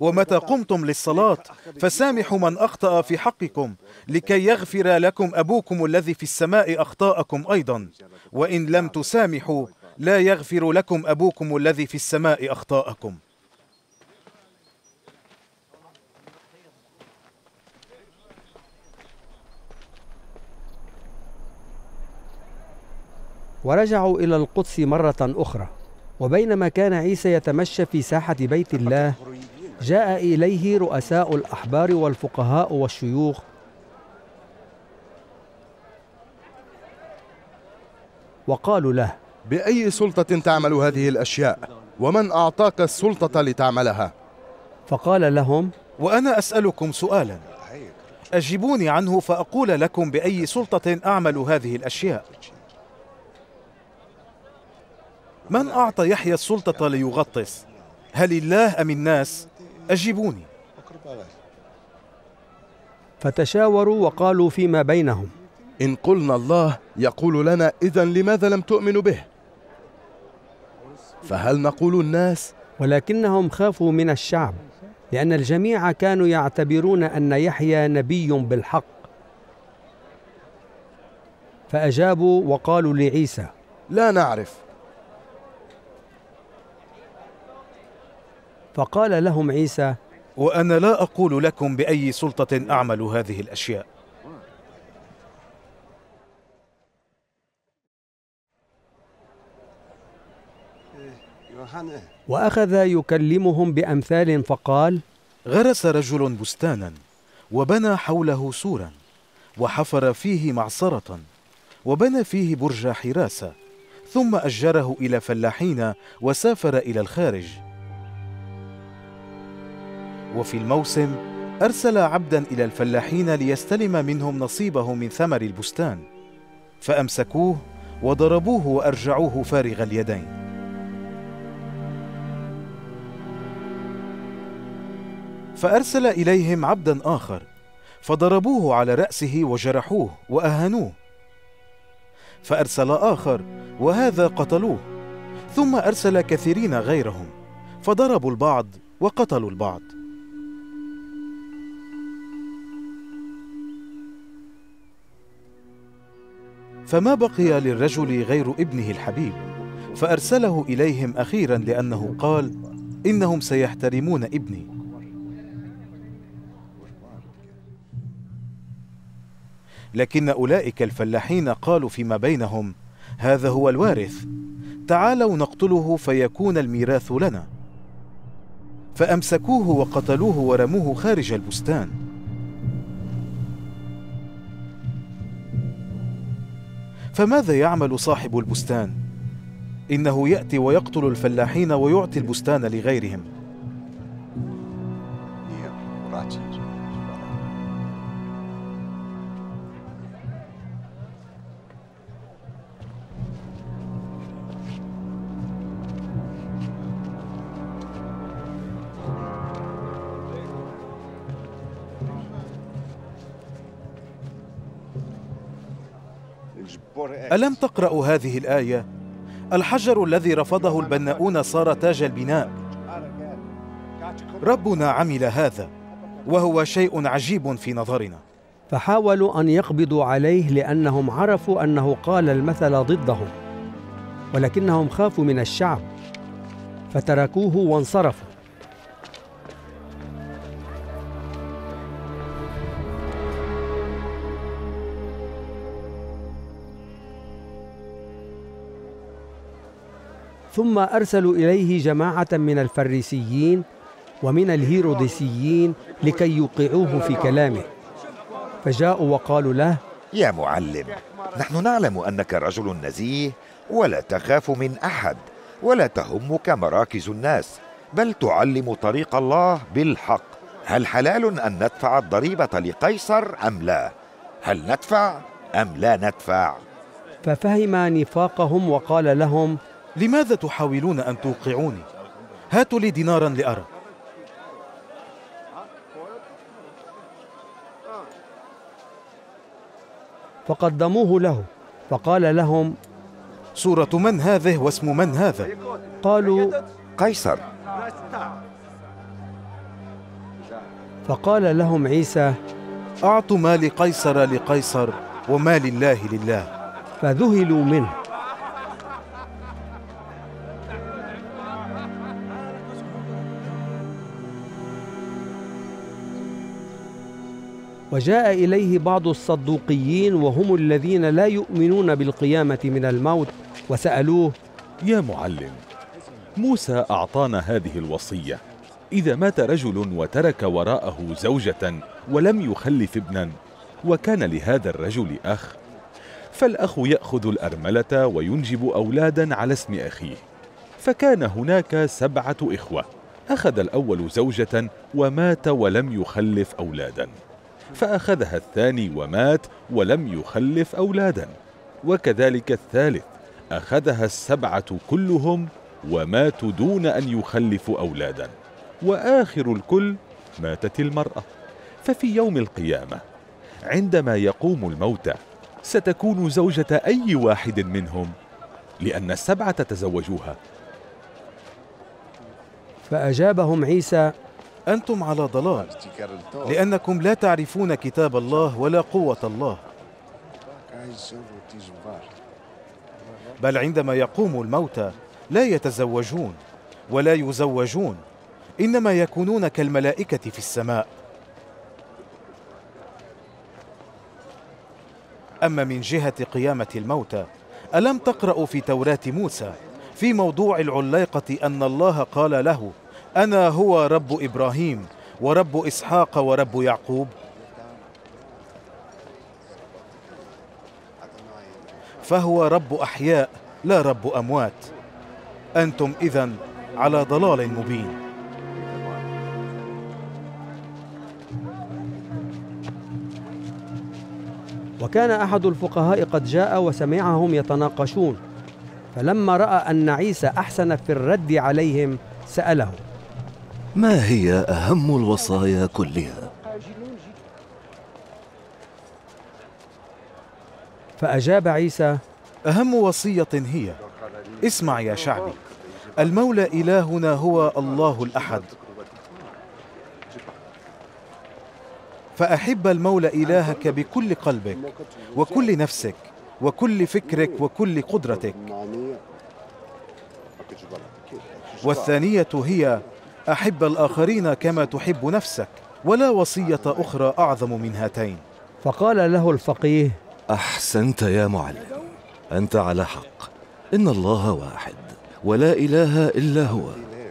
ومتى قمتم للصلاة فسامحوا من أخطأ في حقكم لكي يغفر لكم أبوكم الذي في السماء أخطاءكم أيضا، وإن لم تسامحوا لا يغفر لكم أبوكم الذي في السماء أخطاءكم. ورجعوا إلى القدس مرة أخرى، وبينما كان عيسى يتمشى في ساحة بيت الله جاء إليه رؤساء الأحبار والفقهاء والشيوخ، وقالوا له: بأي سلطة تعمل هذه الأشياء؟ ومن أعطاك السلطة لتعملها؟ فقال لهم: وأنا أسألكم سؤالا أجيبوني عنه فأقول لكم بأي سلطة أعمل هذه الأشياء. من أعطى يحيى السلطة ليغطس؟ هل الله أم الناس؟ أجيبوني. فتشاوروا وقالوا فيما بينهم: إن قلنا الله يقول لنا إذا لماذا لم تؤمنوا به؟ فهل نقول الناس؟ ولكنهم خافوا من الشعب، لأن الجميع كانوا يعتبرون أن يحيى نبي بالحق. فأجابوا وقالوا لعيسى: لا نعرف. فقال لهم عيسى: وأنا لا أقول لكم بأي سلطة أعمل هذه الأشياء. وأخذ يكلمهم بأمثال فقال: غرس رجل بستانا وبنى حوله سورا وحفر فيه معصرة وبنى فيه برج حراسة، ثم أجره إلى فلاحين وسافر إلى الخارج. وفي الموسم أرسل عبدا إلى الفلاحين ليستلم منهم نصيبه من ثمر البستان، فأمسكوه وضربوه وأرجعوه فارغ اليدين. فأرسل إليهم عبدا آخر فضربوه على رأسه وجرحوه وأهانوه. فأرسل آخر وهذا قتلوه، ثم أرسل كثيرين غيرهم فضربوا البعض وقتلوا البعض. فما بقي للرجل غير ابنه الحبيب، فأرسله إليهم أخيرا لأنه قال: إنهم سيحترمون ابني. لكن أولئك الفلاحين قالوا فيما بينهم: هذا هو الوارث، تعالوا نقتله فيكون الميراث لنا. فأمسكوه وقتلوه ورموه خارج البستان. فماذا يعمل صاحب البستان؟ إنه يأتي ويقتل الفلاحين ويعطي البستان لغيرهم. ألم تقرأوا هذه الآية؟ الحجر الذي رفضه البناؤون صار تاج البناء. ربنا عمل هذا وهو شيء عجيب في نظرنا. فحاولوا أن يقبضوا عليه لأنهم عرفوا أنه قال المثل ضدهم، ولكنهم خافوا من الشعب فتركوه وانصرفوا. ثم أرسلوا إليه جماعة من الفريسيين ومن الهيرودسيين لكي يوقعوه في كلامه، فجاءوا وقالوا له: يا معلم، نحن نعلم أنك رجل نزيه ولا تخاف من أحد ولا تهمك مراكز الناس، بل تعلم طريق الله بالحق. هل حلال أن ندفع الضريبة لقيصر أم لا؟ هل ندفع أم لا ندفع؟ ففهم نفاقهم وقال لهم: لماذا تحاولون أن توقعوني؟ هاتوا لي دينارا لأرى. فقدموه له، فقال لهم: صورة من هذه واسم من هذا؟ قالوا: قيصر. فقال لهم عيسى: أعطوا ما لقيصر لقيصر وما لله لله. فذهلوا منه. وجاء إليه بعض الصدوقيين وهم الذين لا يؤمنون بالقيامة من الموت وسألوه: يا معلم، موسى أعطانا هذه الوصية: إذا مات رجل وترك وراءه زوجة ولم يخلف ابنا وكان لهذا الرجل أخ، فالأخ يأخذ الأرملة وينجب أولادا على اسم أخيه. فكان هناك سبعة إخوة، أخذ الأول زوجة ومات ولم يخلف أولادا، فأخذها الثاني ومات ولم يخلف أولادا، وكذلك الثالث، أخذها السبعة كلهم وماتوا دون أن يخلفوا أولادا، وآخر الكل ماتت المرأة. ففي يوم القيامة عندما يقوم الموتى ستكون زوجة أي واحد منهم، لأن السبعة تزوجوها. فأجابهم عيسى: أنتم على ضلال، لأنكم لا تعرفون كتاب الله ولا قوة الله. بل عندما يقوم الموتى لا يتزوجون ولا يزوجون، إنما يكونون كالملائكة في السماء. أما من جهة قيامة الموتى، ألم تقرأوا في توراة موسى في موضوع العليقة أن الله قال له: أنا هو رب إبراهيم ورب إسحاق ورب يعقوب؟ فهو رب أحياء لا رب أموات. أنتم إذن على ضلال مبين. وكان أحد الفقهاء قد جاء وسمعهم يتناقشون، فلما رأى أن عيسى أحسن في الرد عليهم سأله: ما هي أهم الوصايا كلها؟ فأجاب عيسى: أهم وصية هي: اسمع يا شعبي، المولى إلهنا هو الله الأحد، فأحب المولى إلهك بكل قلبك وكل نفسك وكل فكرك وكل قدرتك. والثانية هي: أحب الآخرين كما تحب نفسك، ولا وصية أخرى أعظم من هاتين. فقال له الفقيه: أحسنت يا معلم، أنت على حق، إن الله واحد ولا إله إلا هو،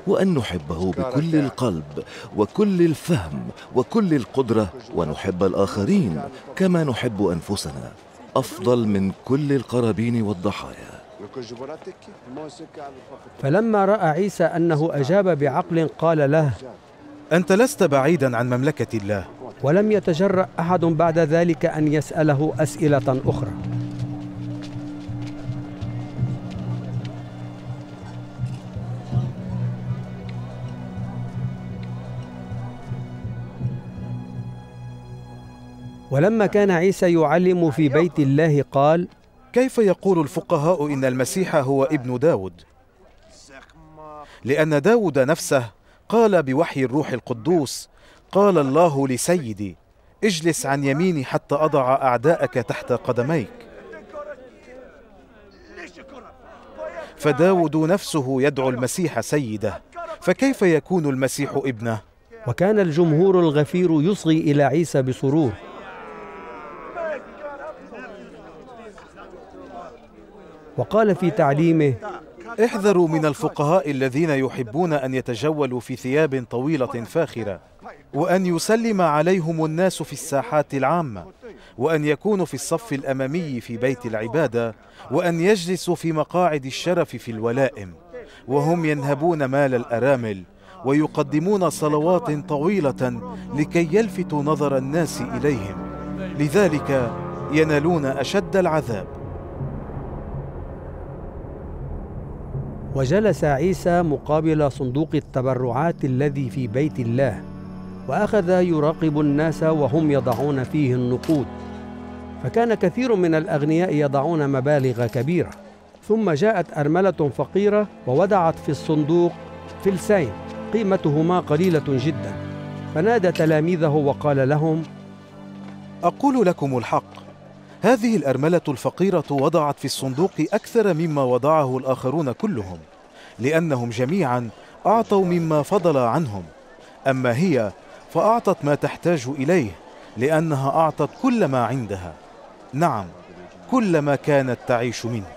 وأن نحبه بكل القلب وكل الفهم وكل القدرة، ونحب الآخرين كما نحب أنفسنا، أفضل من كل القرابين والضحايا. فلما رأى عيسى أنه أجاب بعقل قال له: أنت لست بعيدا عن مملكة الله. ولم يتجرأ أحد بعد ذلك أن يسأله أسئلة أخرى. ولما كان عيسى يعلم في بيت الله قال: كيف يقول الفقهاء إن المسيح هو ابن داود؟ لأن داود نفسه قال بوحي الروح القدوس: قال الله لسيدي: اجلس عن يميني حتى أضع أعداءك تحت قدميك. فداود نفسه يدعو المسيح سيده، فكيف يكون المسيح ابنه؟ وكان الجمهور الغفير يصغي إلى عيسى بسرور. وقال في تعليمه: احذروا من الفقهاء الذين يحبون أن يتجولوا في ثياب طويلة فاخرة، وأن يسلم عليهم الناس في الساحات العامة، وأن يكونوا في الصف الأمامي في بيت العبادة، وأن يجلسوا في مقاعد الشرف في الولائم، وهم ينهبون مال الأرامل، ويقدمون صلوات طويلة لكي يلفتوا نظر الناس إليهم، لذلك ينالون أشد العذاب. وجلس عيسى مقابل صندوق التبرعات الذي في بيت الله، وأخذ يراقب الناس وهم يضعون فيه النقود، فكان كثير من الأغنياء يضعون مبالغ كبيرة. ثم جاءت أرملة فقيرة ووضعت في الصندوق فلسين قيمتهما قليلة جدا، فنادى تلاميذه وقال لهم: أقول لكم الحق، هذه الأرملة الفقيرة وضعت في الصندوق أكثر مما وضعه الآخرون كلهم، لأنهم جميعا أعطوا مما فضل عنهم، أما هي فأعطت ما تحتاج إليه، لأنها أعطت كل ما عندها، نعم كل ما كانت تعيش منه.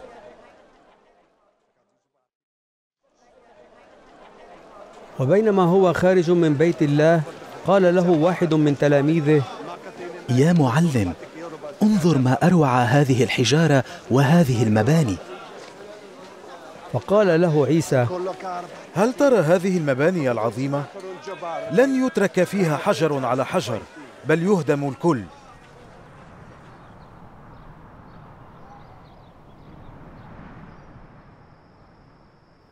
وبينما هو خارج من بيت الله قال له واحد من تلاميذه: يا معلم، انظر ما أروع هذه الحجارة وهذه المباني. فقال له عيسى: هل ترى هذه المباني العظيمة؟ لن يترك فيها حجر على حجر، بل يهدم الكل.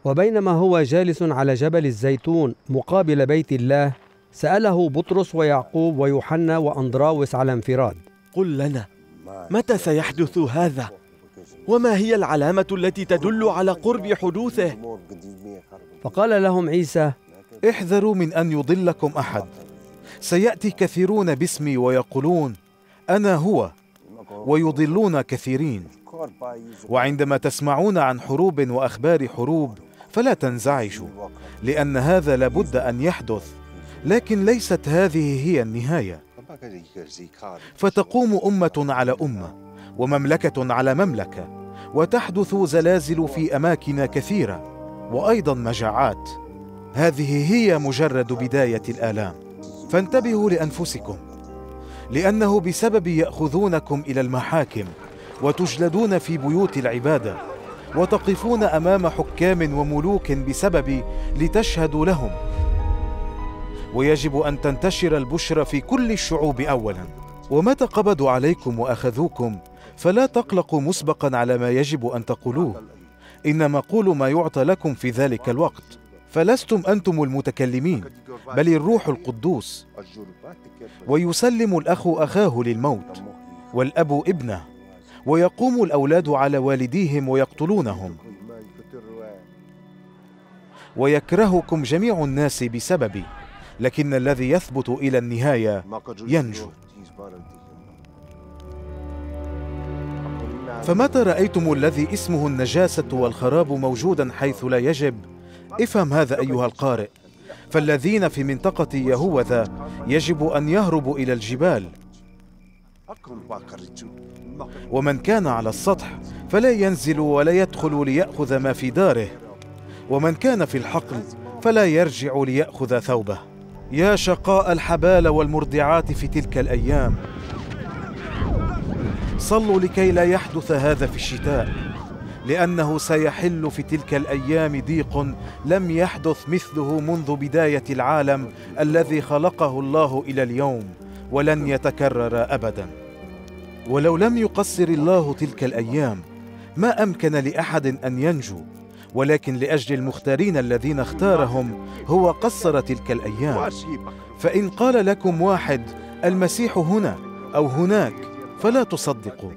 وبينما هو جالس على جبل الزيتون مقابل بيت الله، سأله بطرس ويعقوب ويوحنا وأندراوس على انفراد: قل لنا، متى سيحدث هذا؟ وما هي العلامة التي تدل على قرب حدوثه؟ فقال لهم عيسى: احذروا من أن يضلكم أحد، سيأتي كثيرون باسمي ويقولون أنا هو، ويضلون كثيرين. وعندما تسمعون عن حروب وأخبار حروب فلا تنزعجوا، لأن هذا لابد أن يحدث، لكن ليست هذه هي النهاية. فتقوم أمة على أمة، ومملكة على مملكة، وتحدث زلازل في أماكن كثيرة، وأيضا مجاعات. هذه هي مجرد بداية الآلام، فانتبهوا لأنفسكم، لأنه بسبب يأخذونكم إلى المحاكم، وتجلدون في بيوت العبادة، وتقفون أمام حكام وملوك بسببي لتشهدوا لهم. ويجب أن تنتشر البشرى في كل الشعوب أولاً. ومتى قبضوا عليكم وأخذوكم فلا تقلقوا مسبقاً على ما يجب أن تقولوه، إنما قولوا ما يعطى لكم في ذلك الوقت، فلستم أنتم المتكلمين بل الروح القدوس. ويسلم الأخ أخاه للموت، والأب ابنه، ويقوم الأولاد على والديهم ويقتلونهم، ويكرهكم جميع الناس بسببي، لكن الذي يثبت إلى النهاية ينجو. فمتى رأيتم الذي اسمه النجاسة والخراب موجودا حيث لا يجب؟ افهم هذا أيها القارئ، فالذين في منطقة يهوذا يجب أن يهربوا إلى الجبال، ومن كان على السطح فلا ينزل ولا يدخل ليأخذ ما في داره، ومن كان في الحقل فلا يرجع ليأخذ ثوبه. يا شقاء الحبال والمرضعات في تلك الأيام، صلوا لكي لا يحدث هذا في الشتاء، لأنه سيحل في تلك الأيام ضيق لم يحدث مثله منذ بداية العالم الذي خلقه الله إلى اليوم، ولن يتكرر أبداً. ولو لم يقصر الله تلك الأيام ما أمكن لأحد أن ينجو، ولكن لأجل المختارين الذين اختارهم هو قصر تلك الأيام. فإن قال لكم واحد المسيح هنا أو هناك فلا تصدقوا،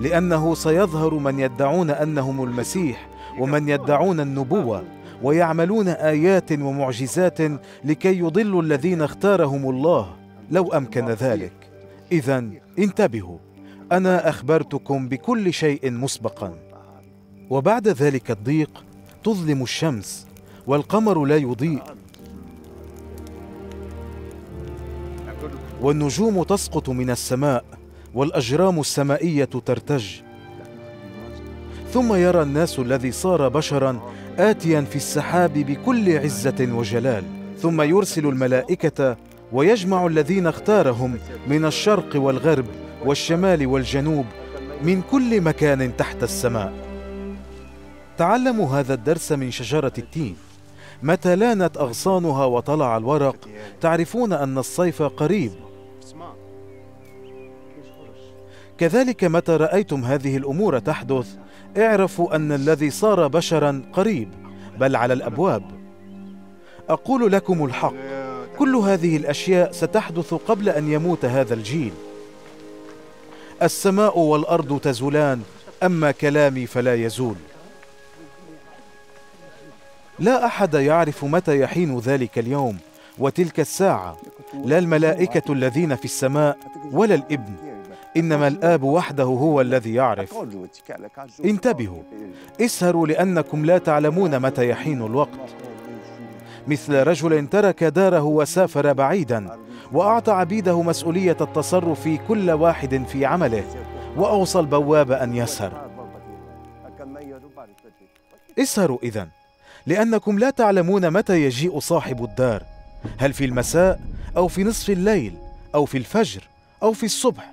لأنه سيظهر من يدعون أنهم المسيح، ومن يدعون النبوة، ويعملون آيات ومعجزات لكي يضلوا الذين اختارهم الله لو أمكن ذلك. إذا انتبهوا، أنا أخبرتكم بكل شيء مسبقا. وبعد ذلك الضيق تظلم الشمس والقمر لا يضيء والنجوم تسقط من السماء والأجرام السمائية ترتج، ثم يرى الناس الذي صار بشرا آتيا في السحاب بكل عزة وجلال، ثم يرسل الملائكة ويجمع الذين اختارهم من الشرق والغرب والشمال والجنوب من كل مكان تحت السماء. تعلموا هذا الدرس من شجرة التين. متى لانت أغصانها وطلع الورق تعرفون أن الصيف قريب. كذلك متى رأيتم هذه الأمور تحدث اعرفوا أن الذي صار بشرا قريب، بل على الأبواب. أقول لكم الحق، كل هذه الأشياء ستحدث قبل أن يموت هذا الجيل. السماء والأرض تزولان أما كلامي فلا يزول. لا أحد يعرف متى يحين ذلك اليوم وتلك الساعة، لا الملائكة الذين في السماء ولا الابن، إنما الآب وحده هو الذي يعرف. انتبهوا، اسهروا لأنكم لا تعلمون متى يحين الوقت. مثل رجل ترك داره وسافر بعيدا وأعطى عبيده مسؤولية التصرف في كل واحد في عمله وأوصى البواب أن يسهر. اسهروا إذن لأنكم لا تعلمون متى يجيء صاحب الدار، هل في المساء أو في نصف الليل أو في الفجر أو في الصبح،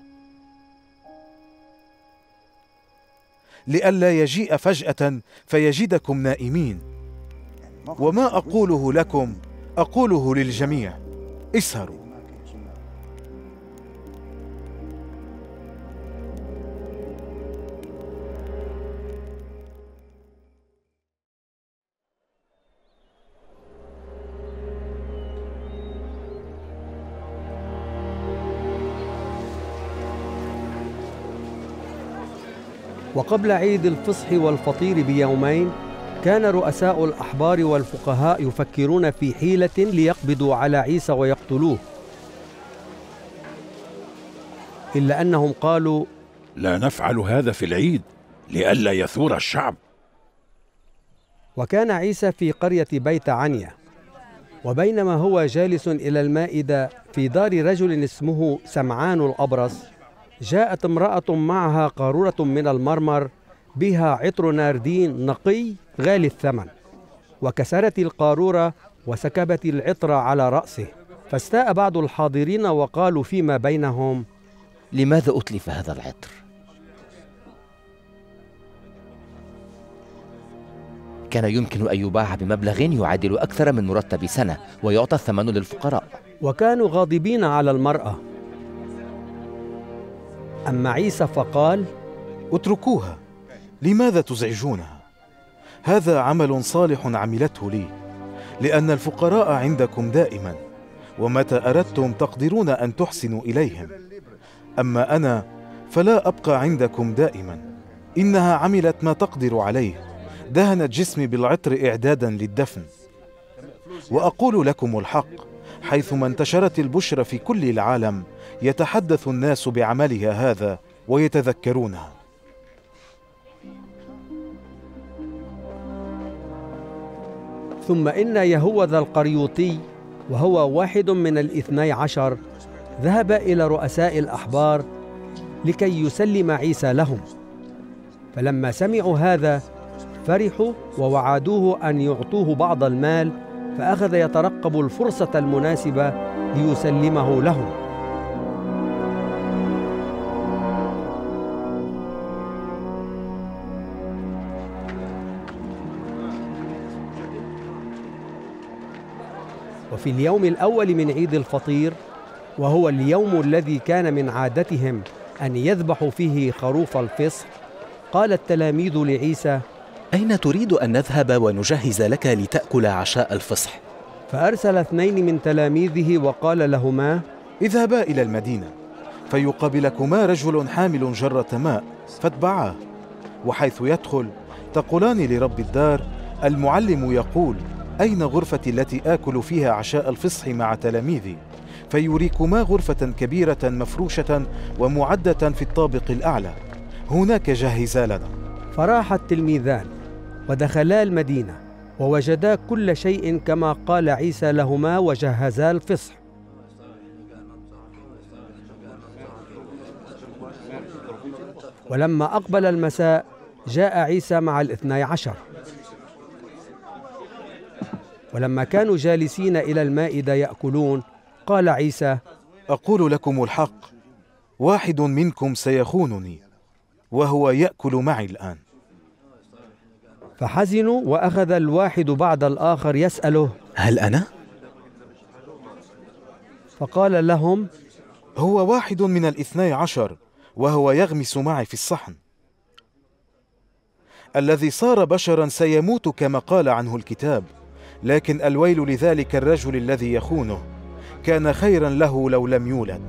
لئلا يجيء فجأة فيجدكم نائمين. وما أقوله لكم أقوله للجميع، اسهروا. وقبل عيد الفصح والفطير بيومين كان رؤساء الأحبار والفقهاء يفكرون في حيلة ليقبضوا على عيسى ويقتلوه، إلا أنهم قالوا لا نفعل هذا في العيد لئلا يثور الشعب. وكان عيسى في قرية بيت عنيا، وبينما هو جالس إلى المائدة في دار رجل اسمه سمعان الأبرص جاءت امرأة معها قارورة من المرمر بها عطر ناردين نقي غالي الثمن، وكسرت القارورة وسكبت العطر على رأسه، فاستاء بعض الحاضرين وقالوا فيما بينهم لماذا أتلف هذا العطر؟ كان يمكن أن يباع بمبلغ يعادل أكثر من مرتب سنة ويعطى الثمن للفقراء. وكانوا غاضبين على المرأة. أما عيسى فقال اتركوها، لماذا تزعجونها؟ هذا عمل صالح عملته لي، لأن الفقراء عندكم دائما ومتى أردتم تقدرون أن تحسنوا إليهم، أما أنا فلا أبقى عندكم دائما. إنها عملت ما تقدر عليه، دهنت جسمي بالعطر إعدادا للدفن. وأقول لكم الحق، حيثما انتشرت البشرى في كل العالم يتحدث الناس بعملها هذا ويتذكرونها. ثم إن يهوذا القريوطي وهو واحد من الاثني عشر ذهب إلى رؤساء الأحبار لكي يسلم عيسى لهم، فلما سمعوا هذا فرحوا ووعدوه أن يعطوه بعض المال، فأخذ يترقب الفرصة المناسبة ليسلمه لهم. وفي اليوم الأول من عيد الفطير، وهو اليوم الذي كان من عادتهم أن يذبحوا فيه خروف الفصح، قال التلاميذ لعيسى أين تريد أن نذهب ونجهز لك لتأكل عشاء الفصح؟ فأرسل اثنين من تلاميذه وقال لهما اذهبا إلى المدينة فيقابلكما رجل حامل جرة ماء، فاتبعاه، وحيث يدخل تقولان لرب الدار المعلم يقول: أين غرفتي التي آكل فيها عشاء الفصح مع تلاميذي؟ فيريكما غرفة كبيرة مفروشة ومعدة في الطابق الأعلى، هناك جهزا لنا. فراح التلميذان ودخلا المدينة ووجدا كل شيء كما قال عيسى لهما، وجهزا الفصح. ولما أقبل المساء جاء عيسى مع الاثني عشر، ولما كانوا جالسين إلى المائدة يأكلون قال عيسى: أقول لكم الحق، واحد منكم سيخونني وهو يأكل معي الآن. فحزنوا، وأخذ الواحد بعد الآخر يسأله: هل أنا؟ فقال لهم: هو واحد من الاثني عشر وهو يغمس معي في الصحن. الذي صار بشرا سيموت كما قال عنه الكتاب، لكن الويل لذلك الرجل الذي يخونه، كان خيرا له لو لم يولد.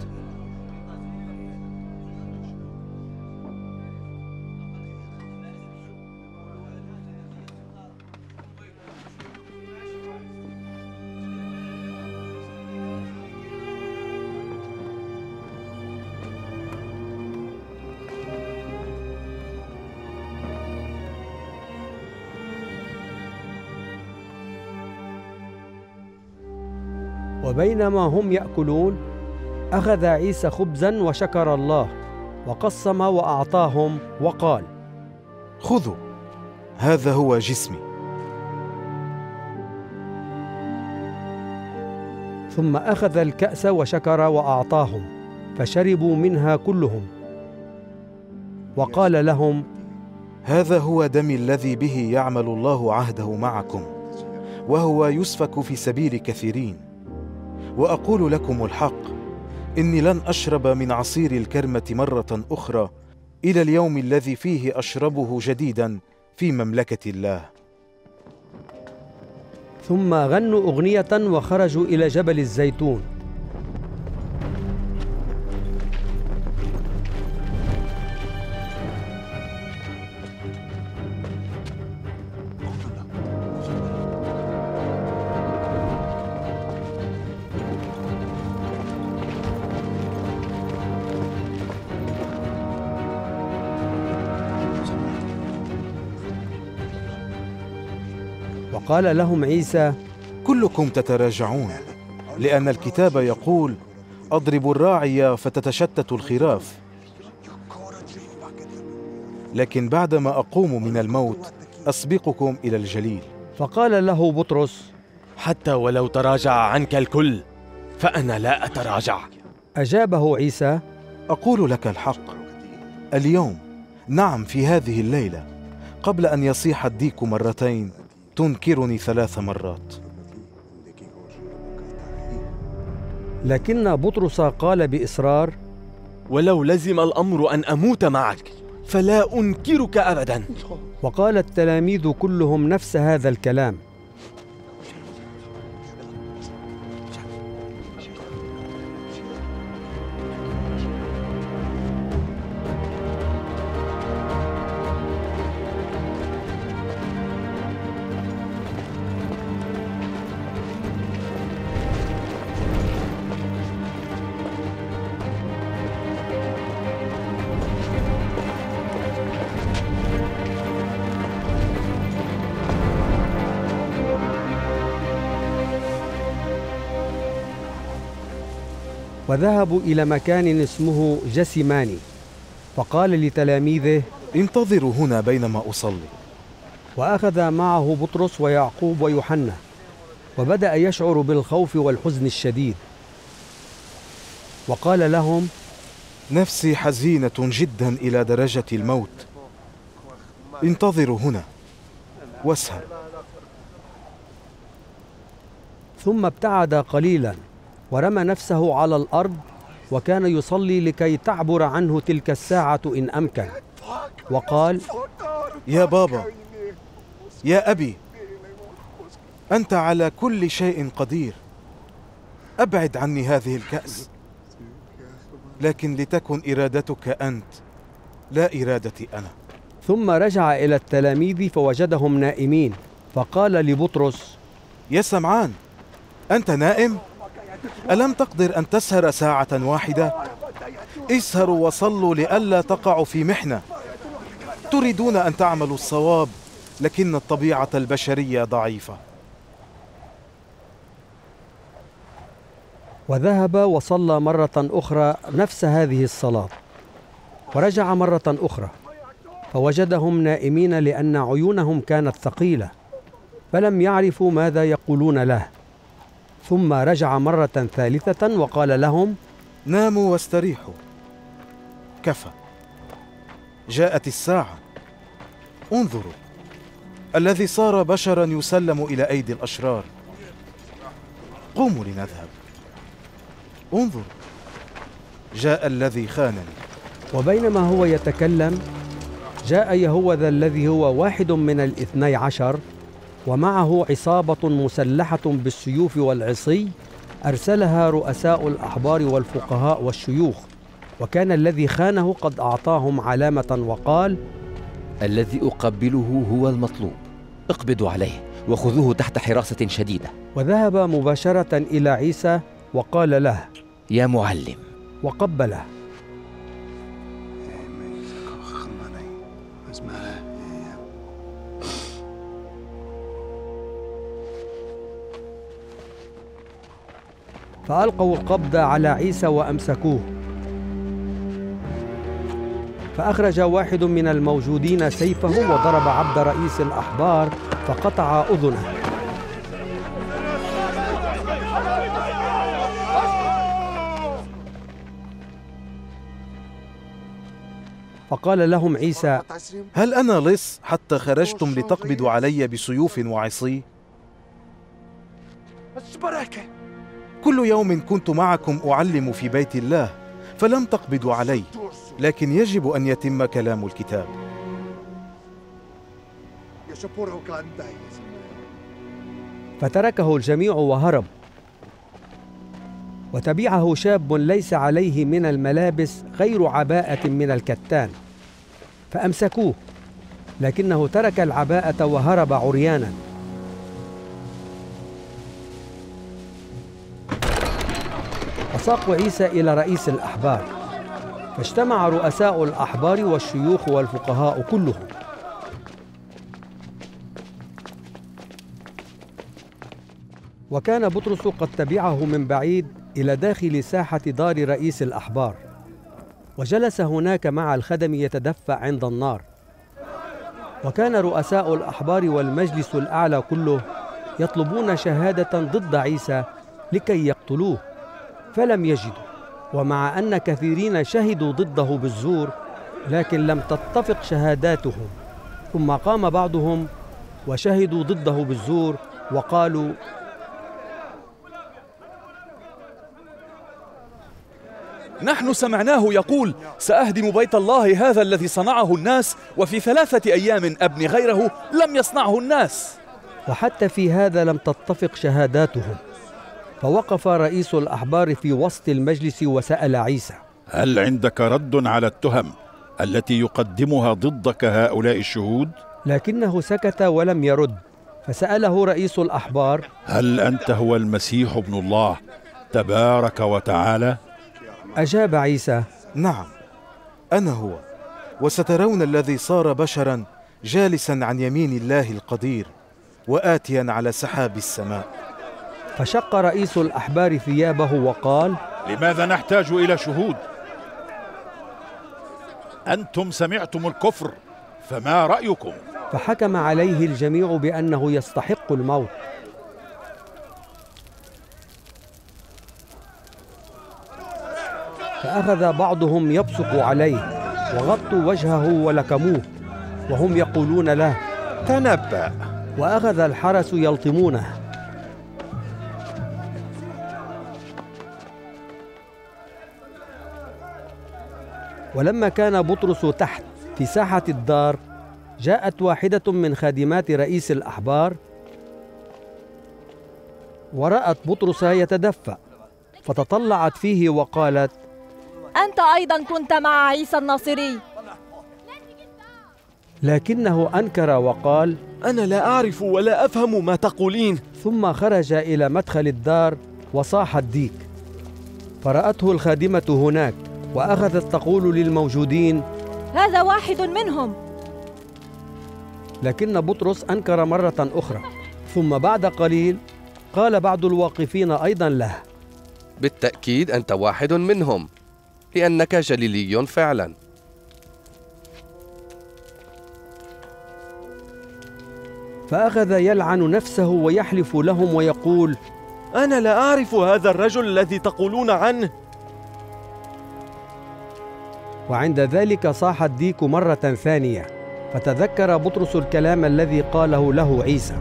وبينما هم يأكلون أخذ عيسى خبزا وشكر الله وقسم وأعطاهم وقال: خذوا، هذا هو جسمي. ثم أخذ الكأس وشكر وأعطاهم، فشربوا منها كلهم، وقال لهم: هذا هو دمي الذي به يعمل الله عهده معكم، وهو يسفك في سبيل كثيرين. وأقول لكم الحق، إني لن أشرب من عصير الكرمة مرة أخرى إلى اليوم الذي فيه أشربه جديدا في مملكة الله. ثم غنوا أغنية وخرجوا إلى جبل الزيتون. قال لهم عيسى: كلكم تتراجعون، لأن الكتاب يقول: أضرب الراعي فتتشتت الخراف. لكن بعدما أقوم من الموت أسبقكم إلى الجليل. فقال له بطرس: حتى ولو تراجع عنك الكل فأنا لا أتراجع. أجابه عيسى: أقول لك الحق، اليوم، نعم في هذه الليلة، قبل أن يصيح الديك مرتين تنكرني ثلاث مرات. لكن بطرس قال بإصرار: ولو لزم الأمر أن أموت معك فلا أنكرك أبدا. وقال التلاميذ كلهم نفس هذا الكلام. وذهبوا إلى مكان اسمه جسيماني، فقال لتلاميذه: انتظروا هنا بينما أصلي. وأخذ معه بطرس ويعقوب ويوحنا، وبدأ يشعر بالخوف والحزن الشديد، وقال لهم: نفسي حزينة جدا إلى درجة الموت، انتظروا هنا واسهر. ثم ابتعد قليلا ورمى نفسه على الأرض، وكان يصلي لكي تعبر عنه تلك الساعة إن أمكن، وقال: يا بابا، يا أبي، أنت على كل شيء قدير، أبعد عني هذه الكأس، لكن لتكن إرادتك أنت لا إرادتي أنا. ثم رجع إلى التلاميذ فوجدهم نائمين، فقال لبطرس: يا سمعان، أنت نائم؟ ألم تقدر أن تسهر ساعة واحدة؟ اسهروا وصلوا لئلا تقعوا في محنة. تريدون أن تعملوا الصواب، لكن الطبيعة البشرية ضعيفة. وذهب وصلى مرة أخرى نفس هذه الصلاة، ورجع مرة أخرى فوجدهم نائمين لأن عيونهم كانت ثقيلة، فلم يعرفوا ماذا يقولون له. ثم رجع مرة ثالثة وقال لهم: ناموا واستريحوا، كفى، جاءت الساعة. انظروا، الذي صار بشرا يسلم إلى أيدي الأشرار. قوموا لنذهب، انظروا، جاء الذي خانني. وبينما هو يتكلم جاء يهوذا الذي هو واحد من الاثني عشر، ومعه عصابة مسلحة بالسيوف والعصي، أرسلها رؤساء الأحبار والفقهاء والشيوخ. وكان الذي خانه قد أعطاهم علامة وقال: الذي أقبله هو المطلوب، اقبضوا عليه وخذوه تحت حراسة شديدة. وذهب مباشرة إلى عيسى وقال له: يا معلم، وقبله. فألقوا القبض على عيسى وأمسكوه، فأخرج واحد من الموجودين سيفه وضرب عبد رئيس الأحبار فقطع أذنه. فقال لهم عيسى: هل أنا لص حتى خرجتم لتقبضوا علي بسيوف وعصي؟ كل يوم كنت معكم أعلم في بيت الله، فلم تقبضوا علي، لكن يجب أن يتم كلام الكتاب. فتركه الجميع وهرب، وتبعه شاب ليس عليه من الملابس غير عباءة من الكتان، فأمسكوه، لكنه ترك العباءة وهرب عريانا. فساقوا عيسى إلى رئيس الأحبار، فاجتمع رؤساء الأحبار والشيوخ والفقهاء كلهم. وكان بطرس قد تبعه من بعيد إلى داخل ساحة دار رئيس الأحبار، وجلس هناك مع الخدم يتدفأ عند النار. وكان رؤساء الأحبار والمجلس الأعلى كله يطلبون شهادة ضد عيسى لكي يقتلوه، فلم يجدوا، ومع أن كثيرين شهدوا ضده بالزور، لكن لم تتفق شهاداتهم. ثم قام بعضهم وشهدوا ضده بالزور وقالوا: نحن سمعناه يقول: سأهدم بيت الله هذا الذي صنعه الناس، وفي ثلاثة أيام أبني غيره لم يصنعه الناس. وحتى في هذا لم تتفق شهاداتهم. فوقف رئيس الأحبار في وسط المجلس وسأل عيسى: هل عندك رد على التهم التي يقدمها ضدك هؤلاء الشهود؟ لكنه سكت ولم يرد. فسأله رئيس الأحبار: هل أنت هو المسيح ابن الله تبارك وتعالى؟ أجاب عيسى: نعم، أنا هو، وسترون الذي صار بشرا جالسا عن يمين الله القدير وآتيا على سحاب السماء. فشق رئيس الأحبار ثيابه وقال: لماذا نحتاج إلى شهود؟ أنتم سمعتم الكفر، فما رأيكم؟ فحكم عليه الجميع بأنه يستحق الموت. فأخذ بعضهم يبصق عليه، وغطوا وجهه ولكموه وهم يقولون له: تنبأ. وأخذ الحرس يلطمونه. ولما كان بطرس تحت في ساحة الدار، جاءت واحدة من خادمات رئيس الأحبار ورأت بطرس يتدفأ، فتطلعت فيه وقالت: أنت أيضا كنت مع عيسى الناصري. لكنه أنكر وقال: أنا لا أعرف ولا أفهم ما تقولين. ثم خرج إلى مدخل الدار وصاح الديك، فرأته الخادمة هناك وأخذت تقول للموجودين: هذا واحد منهم. لكن بطرس أنكر مرة أخرى. ثم بعد قليل قال بعض الواقفين أيضا له: بالتأكيد أنت واحد منهم، لأنك جليلي فعلا. فأخذ يلعن نفسه ويحلف لهم ويقول: أنا لا أعرف هذا الرجل الذي تقولون عنه. وعند ذلك صاح الديك مرة ثانية، فتذكر بطرس الكلام الذي قاله له عيسى: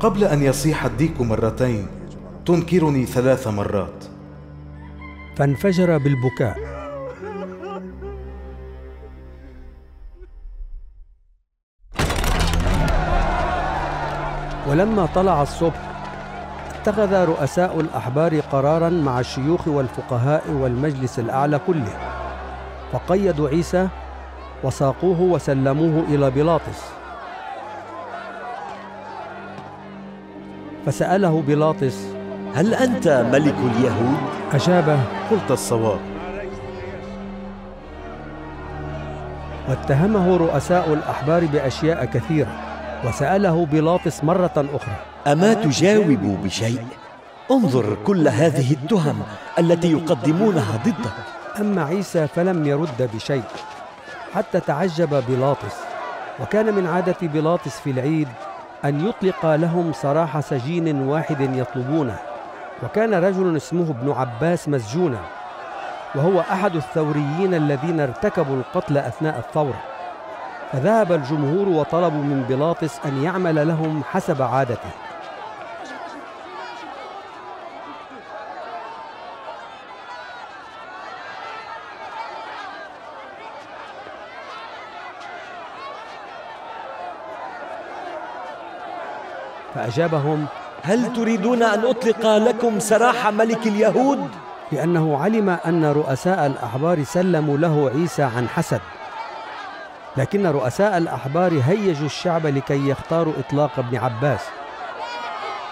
قبل أن يصيح الديك مرتين تنكرني ثلاث مرات. فانفجر بالبكاء. ولما طلع الصبح اتخذ رؤساء الأحبار قراراً مع الشيوخ والفقهاء والمجلس الأعلى كله، فقيدوا عيسى وساقوه وسلموه إلى بيلاطس. فسأله بيلاطس: هل أنت ملك اليهود؟ أجابه: قلت الصواب. واتهمه رؤساء الأحبار بأشياء كثيرة، وسأله بيلاطس مرة أخرى: أما تجاوب بشيء؟ انظر كل هذه التهم التي يقدمونها ضدك. أما عيسى فلم يرد بشيء، حتى تعجب بيلاطس. وكان من عادة بيلاطس في العيد أن يطلق لهم سراح سجين واحد يطلبونه، وكان رجل اسمه ابن عباس مسجونا، وهو أحد الثوريين الذين ارتكبوا القتل أثناء الثورة. فذهب الجمهور وطلبوا من بيلاطس أن يعمل لهم حسب عادته. فأجابهم: هل تريدون أن أطلق لكم سراح ملك اليهود؟ لأنه علم أن رؤساء الأحبار سلموا له عيسى عن حسد. لكن رؤساء الأحبار هيجوا الشعب لكي يختاروا إطلاق ابن عباس.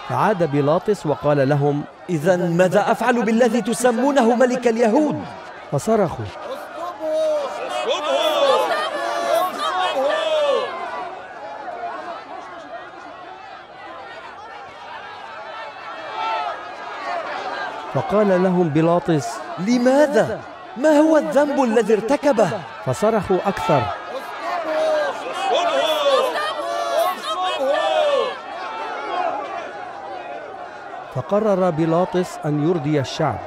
فعاد بيلاطس وقال لهم: إذا ماذا أفعل بالذي تسمونه ملك اليهود؟ فصرخوا: فقال لهم بيلاطس: لماذا؟ ما هو الذنب الذي ارتكبه؟ فصرخوا أكثر. فقرر بيلاطس أن يرضي الشعب،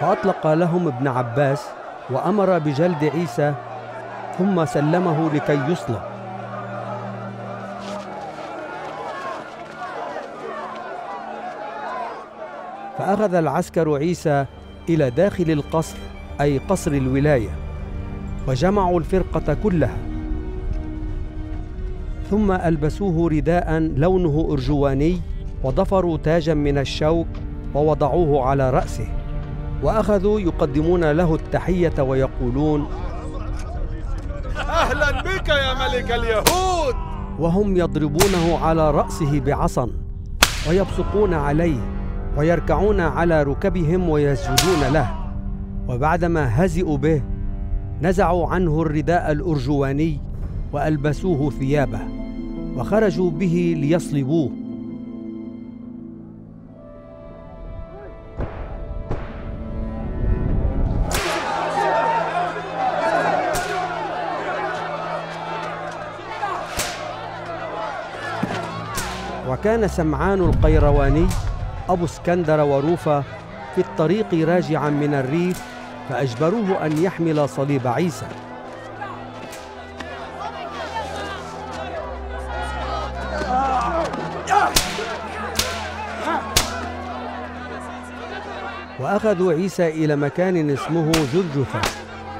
فأطلق لهم ابن عباس وأمر بجلد عيسى، ثم سلمه لكي يصلب. فأخذ العسكر عيسى إلى داخل القصر، أي قصر الولاية، وجمعوا الفرقة كلها. ثم ألبسوه رداء لونه أرجواني، وضفروا تاجا من الشوك ووضعوه على رأسه، وأخذوا يقدمون له التحية ويقولون: أهلا بك يا ملك اليهود، وهم يضربونه على رأسه بعصا ويبصقون عليه ويركعون على ركبهم ويسجدون له. وبعدما هزئوا به نزعوا عنه الرداء الأرجواني وألبسوه ثيابه، وخرجوا به ليصلبوه. وكان سمعان القيرواني أبو اسكندر وروفا في الطريق راجعا من الريف، فأجبروه أن يحمل صليب عيسى. وأخذوا عيسى إلى مكان اسمه جرجثة،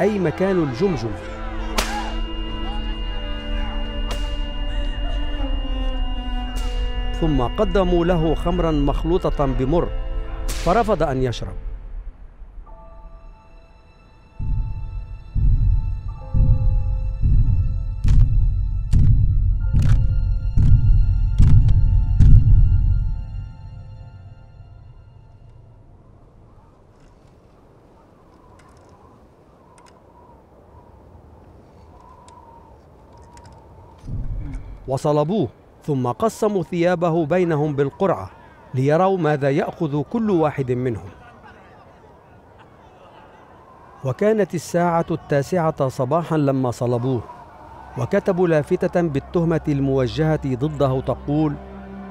أي مكان الجمجم. ثم قدموا له خمرا مخلوطة بمر، فرفض أن يشرب. وصلبوه، ثم قسموا ثيابه بينهم بالقرعة ليروا ماذا يأخذ كل واحد منهم. وكانت الساعة التاسعة صباحا لما صلبوه، وكتبوا لافتة بالتهمة الموجهة ضده تقول: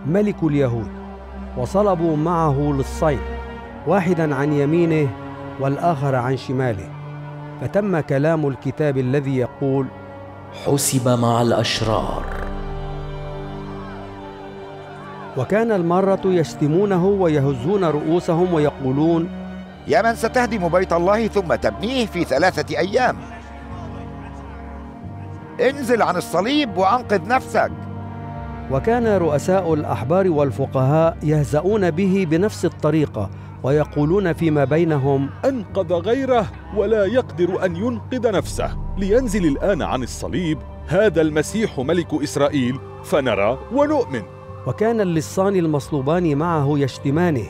ملك اليهود. وصلبوا معه للصيد، واحدا عن يمينه والآخر عن شماله. فتم كلام الكتاب الذي يقول: حسب مع الأشرار. وكان المرة يشتمونه ويهزون رؤوسهم ويقولون: يا من ستهدم بيت الله ثم تبنيه في ثلاثة أيام، انزل عن الصليب وأنقذ نفسك. وكان رؤساء الأحبار والفقهاء يهزؤون به بنفس الطريقة ويقولون فيما بينهم: أنقذ غيره ولا يقدر أن ينقذ نفسه، لينزل الآن عن الصليب هذا المسيح ملك إسرائيل فنرى ونؤمن. وكان اللصان المصلوبان معه يشتمانه.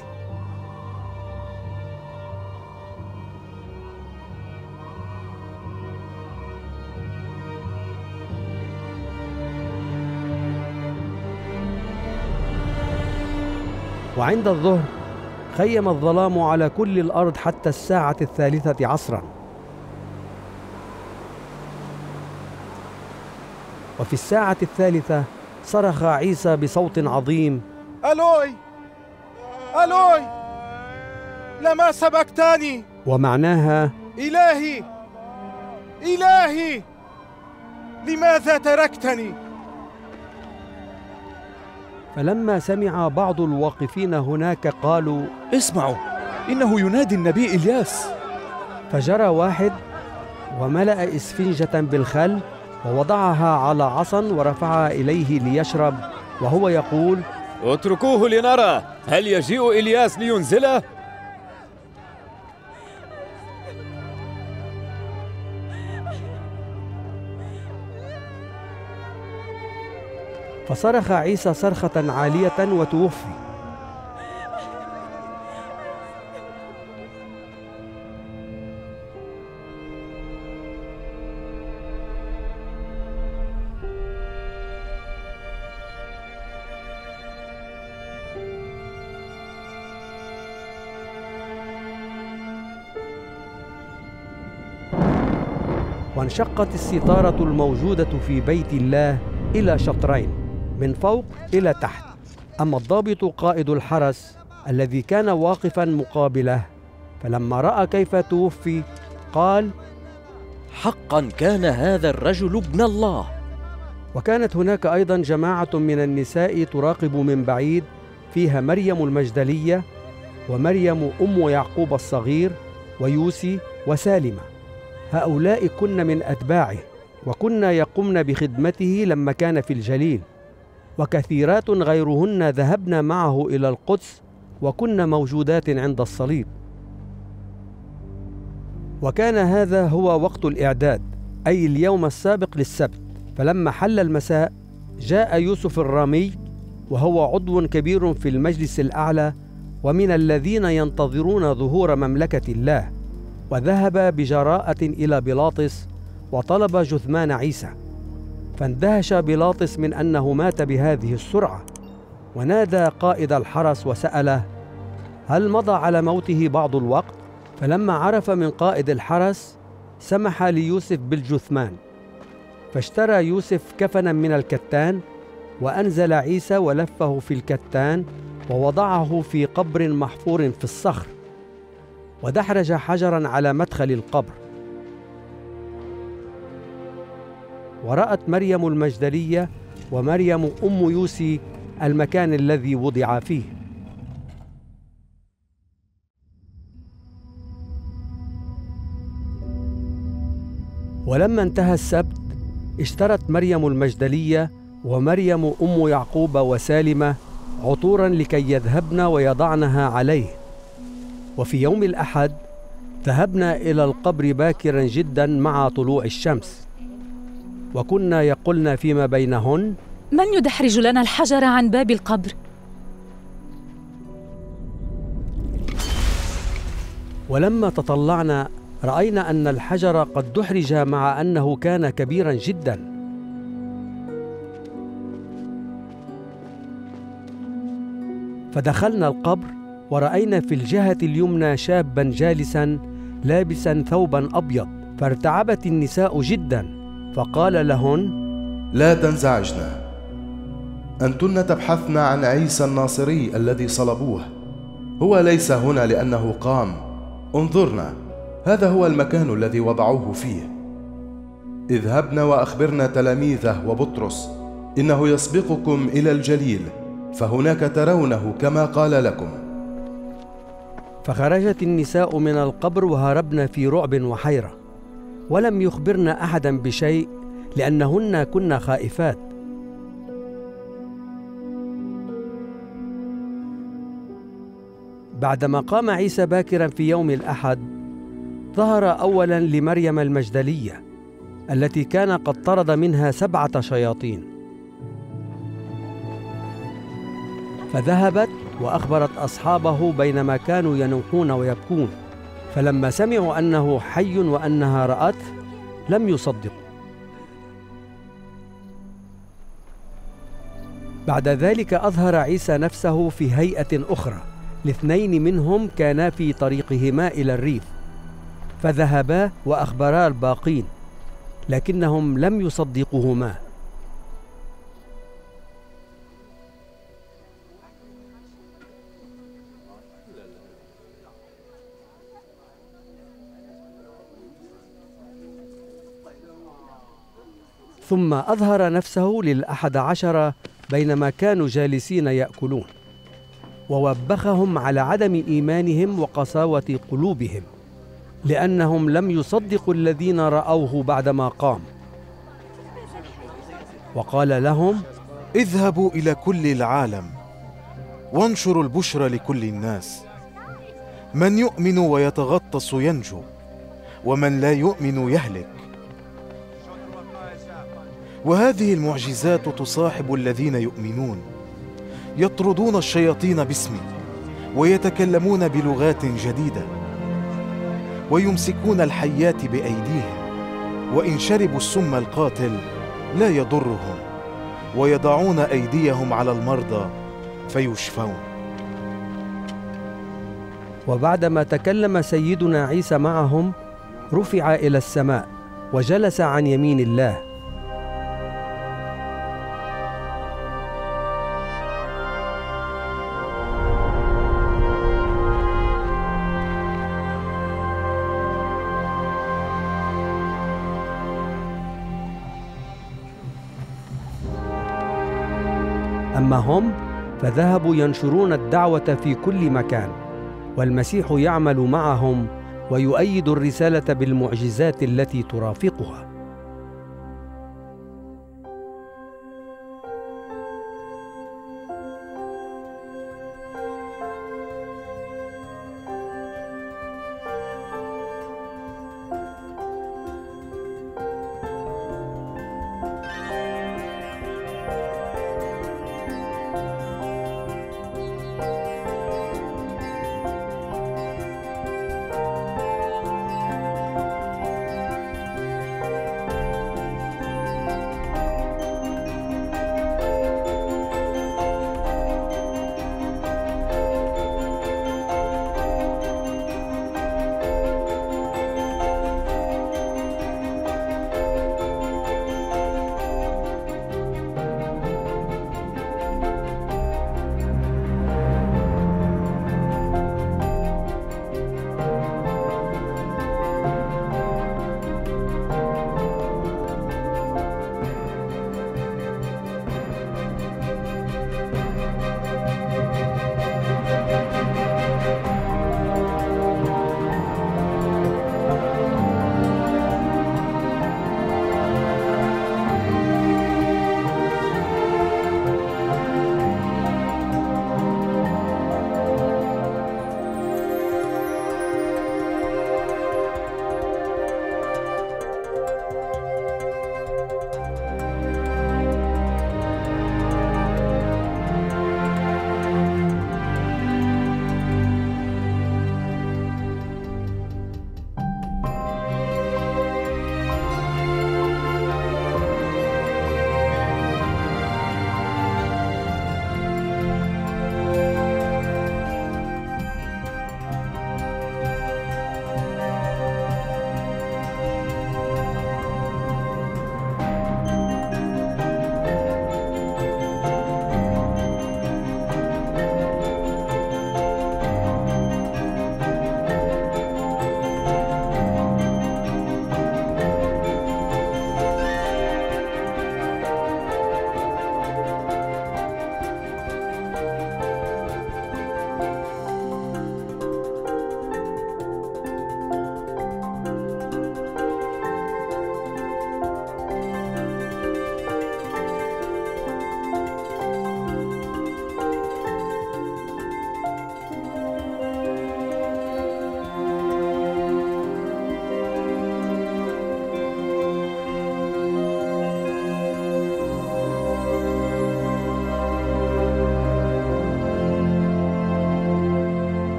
وعند الظهر خيم الظلام على كل الأرض حتى الساعة الثالثة عصرا. وفي الساعة الثالثة صرخ عيسى بصوت عظيم: ألوي ألوي لما سبقتني، ومعناها: إلهي إلهي لماذا تركتني؟ فلما سمع بعض الواقفين هناك قالوا: اسمعوا، إنه ينادي النبي إلياس. فجرى واحد وملأ إسفنجة بالخل ووضعها على عصا ورفعها إليه ليشرب، وهو يقول: اتركوه لنرى هل يجيء إلياس لينزله. فصرخ عيسى صرخة عالية وتوفي. وانشقت الستارة الموجودة في بيت الله إلى شطرين، من فوق إلى تحت. أما الضابط قائد الحرس الذي كان واقفا مقابله، فلما رأى كيف توفي قال: حقا كان هذا الرجل ابن الله. وكانت هناك أيضا جماعة من النساء تراقب من بعيد، فيها مريم المجدلية ومريم أم يعقوب الصغير ويوسي وسالمة، هؤلاء كن من أتباعه وكن يقمن بخدمته لما كان في الجليل. وكثيرات غيرهن ذهبن معه إلى القدس وكن موجودات عند الصليب. وكان هذا هو وقت الإعداد، أي اليوم السابق للسبت. فلما حل المساء جاء يوسف الرامي، وهو عضو كبير في المجلس الأعلى ومن الذين ينتظرون ظهور مملكة الله، وذهب بجراءة إلى بيلاطس وطلب جثمان عيسى. فاندهش بيلاطس من أنه مات بهذه السرعة، ونادى قائد الحرس وسأله: هل مضى على موته بعض الوقت؟ فلما عرف من قائد الحرس سمح ليوسف بالجثمان. فاشترى يوسف كفنا من الكتان، وأنزل عيسى ولفه في الكتان ووضعه في قبر محفور في الصخر، ودحرج حجرا على مدخل القبر. ورأت مريم المجدلية ومريم أم يوسي المكان الذي وضع فيه. ولما انتهى السبت اشترت مريم المجدلية ومريم أم يعقوب وسالمة عطورا لكي يذهبن ويضعنها عليه. وفي يوم الأحد ذهبنا إلى القبر باكرا جدا مع طلوع الشمس، وكنا يقولن فيما بينهن: من يدحرج لنا الحجر عن باب القبر؟ ولما تطلعنا رأينا أن الحجر قد دحرج، مع أنه كان كبيرا جدا. فدخلنا القبر ورأينا في الجهة اليمنى شابا جالسا لابسا ثوبا أبيض، فارتعبت النساء جدا، فقال لهن: لا تنزعجنا، أنتن تبحثن عن عيسى الناصري الذي صلبوه، هو ليس هنا لأنه قام، انظرنا، هذا هو المكان الذي وضعوه فيه. اذهبن وأخبرن تلاميذه وبطرس إنه يسبقكم إلى الجليل، فهناك ترونه كما قال لكم. فخرجت النساء من القبر وهربن في رعب وحيرة، ولم يخبرن أحدا بشيء لأنهن كن خائفات. بعدما قام عيسى باكرا في يوم الأحد، ظهر أولا لمريم المجدلية التي كان قد طرد منها سبعة شياطين، فذهبت وأخبرت أصحابه بينما كانوا ينوحون ويبكون، فلما سمعوا أنه حي وأنها رأته لم يصدقوا. بعد ذلك أظهر عيسى نفسه في هيئة أخرى لاثنين منهم كانا في طريقهما إلى الريف، فذهبا وأخبرا الباقين، لكنهم لم يصدقوهما. ثم أظهر نفسه للأحد عشر بينما كانوا جالسين يأكلون، ووبخهم على عدم إيمانهم وقساوة قلوبهم، لأنهم لم يصدقوا الذين رأوه بعدما قام، وقال لهم: اذهبوا إلى كل العالم وانشروا البشرى لكل الناس، من يؤمن ويتغطس ينجو، ومن لا يؤمن يهلك. وهذه المعجزات تصاحب الذين يؤمنون، يطردون الشياطين باسمي، ويتكلمون بلغات جديدة، ويمسكون الحيات بأيديهم، وإن شربوا السم القاتل لا يضرهم، ويضعون أيديهم على المرضى فيشفون. وبعدما تكلم سيدنا عيسى معهم، رفع إلى السماء وجلس عن يمين الله. أما هم فذهبوا ينشرون الدعوة في كل مكان، والمسيح يعمل معهم ويؤيد الرسالة بالمعجزات التي ترافقها.